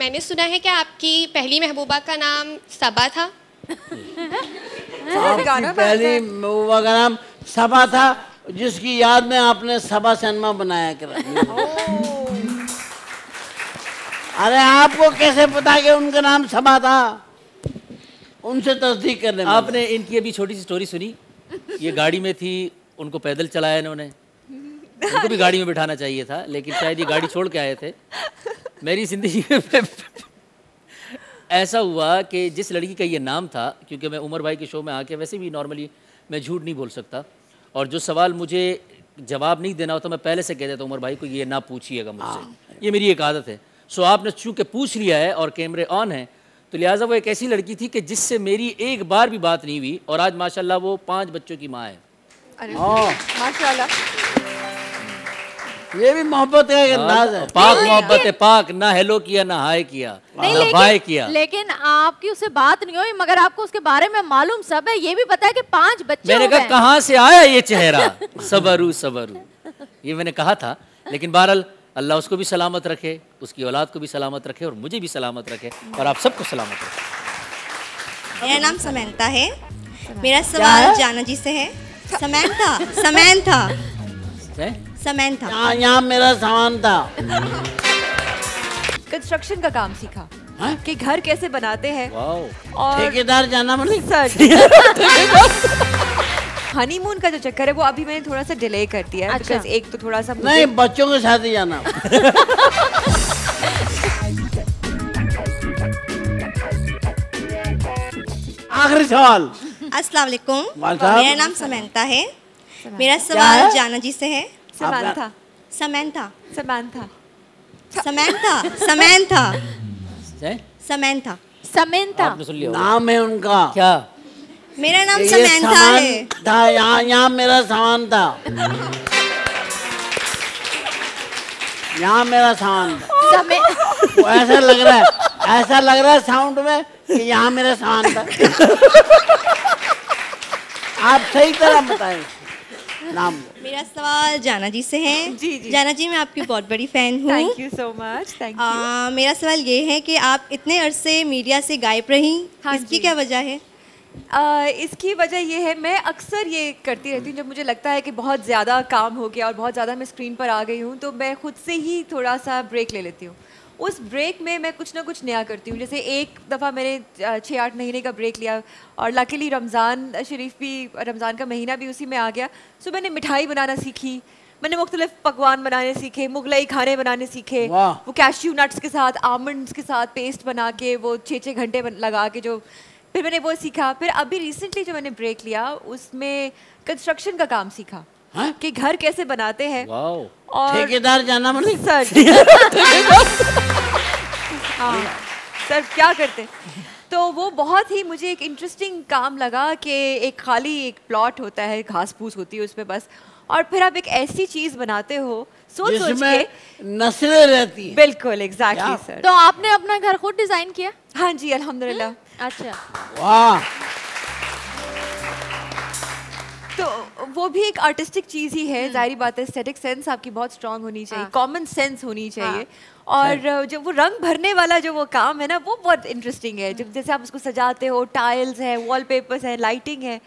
मैंने सुना है कि आपकी पहली महबूबा का नाम सबा था। आपकी पहली महबूबा का नाम सबा था जिसकी याद में आपने सबा सिनेमा बनाया कर। अरे आपको कैसे पता कि उनका नाम सबा था? उनसे तस्दीक करने में आपने इनकी अभी छोटी सी स्टोरी सुनी। ये गाड़ी में थी, उनको पैदल चलाया इन्होंने, उनको भी गाड़ी में बिठाना चाहिए था लेकिन शायद ये गाड़ी छोड़ के आए थे। मेरी ज़िंदगी में ऐसा हुआ कि जिस लड़की का ये नाम था, क्योंकि मैं उमर भाई के शो में आके वैसे भी नॉर्मली मैं झूठ नहीं बोल सकता और जो सवाल मुझे जवाब नहीं देना होता मैं पहले से कह देता हूँ उमर भाई को ये ना पूछिएगा मुझसे, ये मेरी एक आदत है। सो आपने चूँकि पूछ लिया है और कैमरे ऑन है तो लिहाजा वो एक ऐसी लड़की थी कि जिससे मेरी एक बार भी बात नहीं हुई और आज माशाल्लाह वो 5 बच्चों की माँ है। अरे माशाल्लाह, ये भी मोहब्बत है, अंदाज़ है, पाक मोहब्बत है, पाक। ना हेलो किया, ना हाय किया, ना बाय किया, लेकिन आपकी उससे बात नहीं हुई मगर आपको उसके बारे में मालूम सब है, ये भी पता है कि 5 बच्चे। मैंने कहा कहाँ से आया ये चेहरा, सबरू सबरू, ये मैंने कहा था। लेकिन बहरहाल अल्लाह उसको भी सलामत रखे, उसकी औलाद को भी सलामत रखे और मुझे भी सलामत रखे और आप सबको सलामत रखे। मेरा नाम समैंता है, मेरा सवाल जाना जी से है। समैंता समैंता समैंता, यहाँ मेरा सामान था। कंस्ट्रक्शन का काम सीखा कि घर कैसे बनाते हैं और ठेकेदार जाना मलिक सर। हनीमून का जो चक्कर है वो अभी मैंने थोड़ा सा डिले कर दिया है। अच्छा। एक तो थोड़ा सा नहीं, बच्चों के साथ ही जाना। आखिरी सवाल। अस्सलाम वालेकुम, मेरा नाम समैंता है, मेरा सवाल जाना जी से है। समैंता समैंता समैंता समैंता समैंता समैंता समैंता, नाम है उनका क्या? मेरा नाम समैंता है था, यहाँ मेरा सामान था, यहाँ मेरा सामान था। वो ऐसा लग रहा है साउंड में कि यहाँ मेरा सामान था। आप सही तरह बताएं नाम। मेरा सवाल जाना जी से है। जी। जाना जी, मैं आपकी बहुत बड़ी फ़ैन हूँ। Thank you so much, thank you. मेरा सवाल ये है कि आप इतने अरसे मीडिया से गायब रहीं, इसकी क्या वजह है? इसकी वजह ये है, मैं अक्सर ये करती रहती हूँ। जब मुझे लगता है कि बहुत ज़्यादा काम हो गया और बहुत ज़्यादा मैं स्क्रीन पर आ गई हूँ, तो मैं खुद से ही थोड़ा सा ब्रेक ले लेती हूँ। उस ब्रेक में मैं कुछ ना कुछ नया करती हूँ। जैसे एक दफ़ा मैंने 6-8 महीने का ब्रेक लिया और लकीली रमज़ान का महीना भी उसी में आ गया। सो मैंने मिठाई बनाना सीखी, मैंने मुख्तलिफ पकवान बनाने सीखे, मुगलई खाने बनाने सीखे। वो कैश्यू नट्स के साथ, आमंड्स के साथ पेस्ट बना के वो 6-6 घंटे लगा के, जो फिर मैंने वो सीखा। फिर अभी रिसेंटली जो मैंने ब्रेक लिया उसमें कंस्ट्रक्शन का काम सीखा कि घर कैसे बनाते हैं। और ठेकेदार जाना मलिक सर सर क्या करते, तो वो बहुत ही मुझे एक इंटरेस्टिंग काम लगा कि एक खाली एक प्लॉट होता है, घास फूस होती है उसमें बस, और फिर आप एक ऐसी चीज़ बनाते हो सोच के नस्लें रहती हैं। बिल्कुल एग्जैक्टली सर। तो आपने अपना घर खुद डिजाइन किया? हाँ जी अल्हम्दुलिल्लाह। अच्छा वाह, तो वो भी एक आर्टिस्टिक चीज़ ही है। जाहिर बात है एस्थेटिक सेंस आपकी बहुत स्ट्रांग होनी चाहिए, कॉमन सेंस होनी चाहिए। और जब वो रंग भरने वाला जो वो काम है ना, वो बहुत इंटरेस्टिंग है। जब जैसे आप उसको सजाते हो, टाइल्स हैं, वॉलपेपर्स हैं, लाइटिंग है,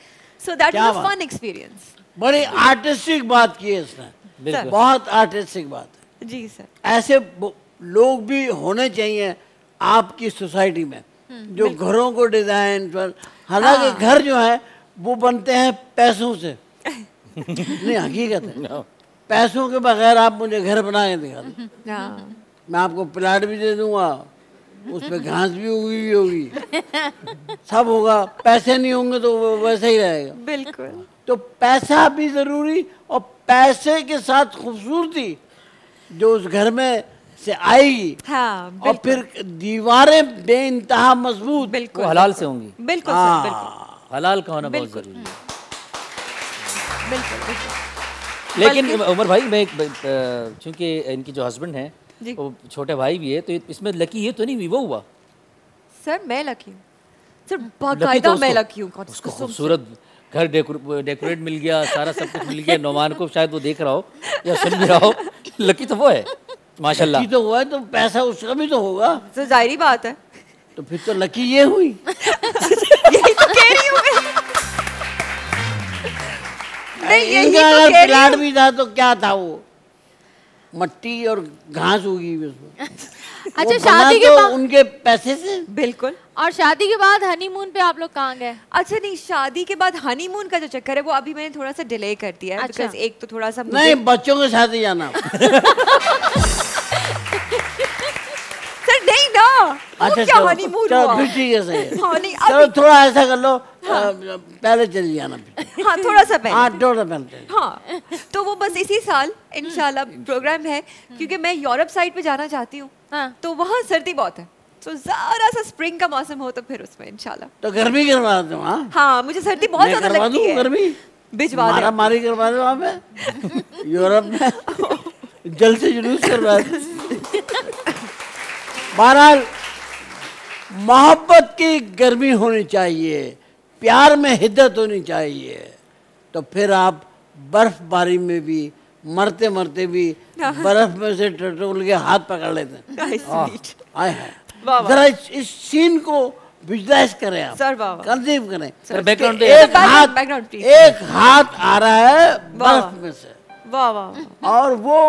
so that was a fun experience. बड़ी आर्टिस्टिक बात की है इसने, बहुत आर्टिस्टिक बात है जी सर। ऐसे लोग भी होने चाहिए आपकी सोसाइटी में जो घरों को डिजाइन पर, हालांकि घर जो है वो बनते हैं पैसों से नहीं हकीकत है पैसों के बगैर आप मुझे घर बना के दिखा दो, मैं आपको प्लाट भी दे दूंगा, उस पर घास भी उगी होगी, सब होगा, पैसे नहीं होंगे तो वो वैसे ही रहेगा। बिल्कुल, तो पैसा भी ज़रूरी और पैसे के साथ खूबसूरती जो उस घर में से आएगी। हाँ, और फिर दीवारें बेइंतहा मजबूत, बिल्कुल हलाल से होंगी। बिल्कुल सर, बिल्कुल हलाल का होना बहुत ज़रूरी है। बिल्कुल। लेकिन उमर भाई, मैं चूँकि इनकी जो हस्बैंड हैं वो छोटे भाई भी है, तो इसमें लकी ये तो नहीं वो हुआ सर? मैं लकी हूँ सर, बाकायदा मैं लकी हूँ। उसको खूबसूरत घर डेकोरेट मिल गया, सारा सब कुछ मिल गया। नौमान को शायद वो देख रहा हो या सुन भी रहा हो, लकी तो वो है माशाल्लाह। लकी तो हुआ है, तो पैसा उसका भी तो होगा, तो जाहिर बात है। तो फिर तो लकी ये हुई यही तो कह रही हूँ मैं। इनका अगर प्लाट भी था तो क्या था, वो मट्टी और घास उगी उसमें। अच्छा, शादी के बाद उनके पैसे से? बिल्कुल। और शादी के बाद हनीमून पे आप लोग कहाँ गए? अच्छा नहीं, शादी के बाद हनीमून का जो चक्कर है वो अभी मैंने थोड़ा सा डिले कर दिया है। अच्छा। एक तो थोड़ा सा नहीं, बच्चों के साथ ही जाना सर नहीं ना। अच्छा क्या हनीमून हुआ? थोड़ा ऐसा कर लो, पहले चले जाना। हाँ थोड़ा सा पहले। हाँ तो वो बस इसी साल इंशाल्लाह प्रोग्राम है, क्योंकि मैं यूरोप साइड पे जाना चाहती हूँ। हाँ। तो वहाँ सर्दी बहुत है, तो ज़रा सा स्प्रिंग का मौसम हो तो फिर उसमें इंशाल्लाह। तो गर्मी करवा दो। हाँ मुझे सर्दी बहुत ज़्यादा लगती है। गर्मी भिजवा दो, मारामारी करवा दो वहाँ पे यूरोप में, जल से जुलूस करवा दो। बहरहाल मोहब्बत की गर्मी होनी चाहिए, प्यार में हिद्दत होनी चाहिए, तो फिर आप बर्फबारी में भी मरते मरते भी बर्फ में से टटोल के हाथ पकड़ लेते हैं। जरा इस सीन को विजुलाइज करें आप, कंसीव करें। एक हाथ आ रहा है बर्फ में से, और वो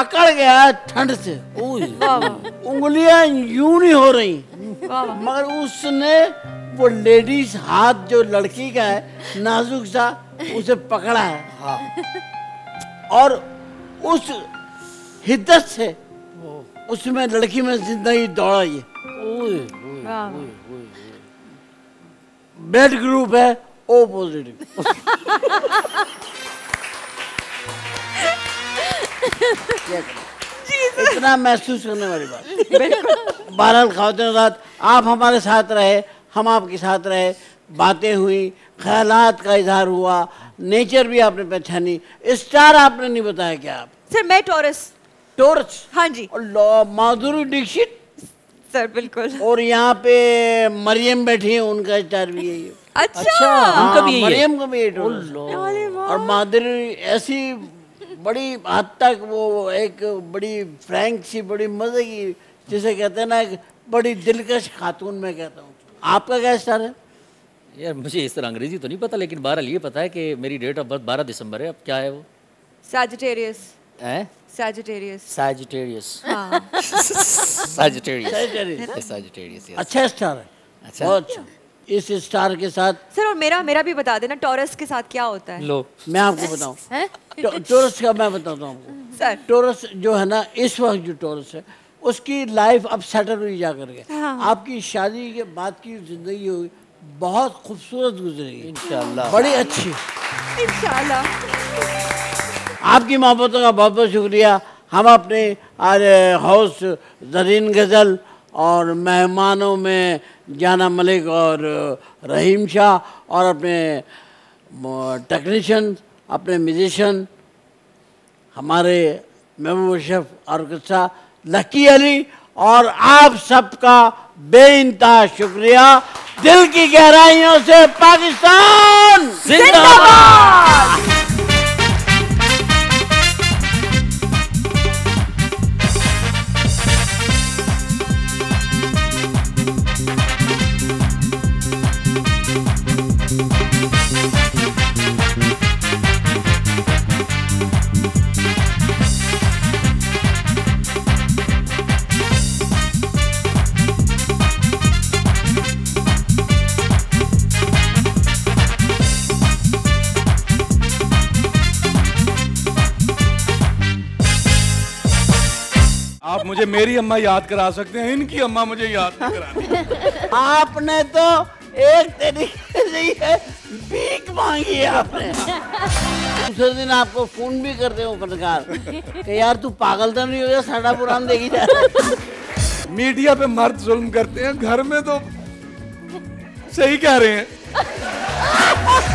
आकड़ गया है ठंड से, उंगलियां यूं नहीं हो रही, मगर उसने वो लेडीज हाथ जो लड़की का है नाजुक सा, उसे पकड़ा है। हाँ। और उस हिद्दत से उसमें लड़की में जिंदगी दौड़ा। ये ब्लड ग्रुप है ओ पॉजिटिव इतना महसूस करने वाली बात। बहरहाल खातिन रात, आप हमारे साथ रहे, हम आपके साथ रहे, बातें हुई, ख्यालात का इजहार हुआ, नेचर भी आपने पहचानी। स्टार आपने नहीं बताया क्या आप? सर मैं टॉरस। टॉरस? हाँ जी। और माधुरी दीक्षित सर? बिल्कुल। और यहाँ पे मरियम बैठी है, उनका स्टार भी है ये। अच्छा उनका भी है? मरियम का भी है टॉरस। और माधुरी ऐसी बड़ी हद तक वो एक बड़ी फ्रैंक सी, बड़ी मजे की, जिसे कहते हैं ना, एक बड़ी दिलकश खातून में कहता हूँ। आपका क्या स्टार है? यार मुझे इस तरह अंग्रेजी तो नहीं पता, लेकिन बहरहाल ये पता है कि मेरी डेट ऑफ बर्थ 12 दिसंबर है। अब क्या है वो? सैजिटेरियस है। सैजिटेरियस। अच्छा स्टार है। अच्छा बहुत अच्छा। इस स्टार के साथ सर, और मेरा भी बता देना टॉरस के साथ क्या होता है। लो मैं आपको बताऊं टॉरस का, मैं बताता हूँ आपको सर। टॉरस जो है ना, इस वक्त जो टॉरस है उसकी लाइफ अब सेटल हुई जा करके। हाँ। आपकी शादी के बाद की जिंदगी होगी बहुत खूबसूरत गुजरेगी इंशाल्लाह, बड़ी अच्छी इंशाल्लाह। आपकी मोहब्बतों का बहुत बहुत शुक्रिया। हम अपने हाउस ज़रीन गज़ल और मेहमानों में जाना मलिक और रहीम शाह और अपने टेक्नीशियन, अपने म्यूजिशियन, हमारे महबूब अशरफ ऑर्केस्ट्रा, लकी अली और आप सबका बेइंतहा शुक्रिया। दिल की गहराइयों से पाकिस्तान जिंदाबाद। मुझे मेरी अम्मा याद करा सकते हैं, इनकी अम्मा मुझे याद नहीं कराती। आपने तो एक तरीके से भीख मांगी है आपने। दूसरे दिन आपको फोन भी करते हो फनकार कि यार तू पागल तो नहीं हो गया, साढ़ा पुरान देखी जा। मीडिया पे मर्द जुल्म करते हैं, घर में तो सही कह रहे हैं।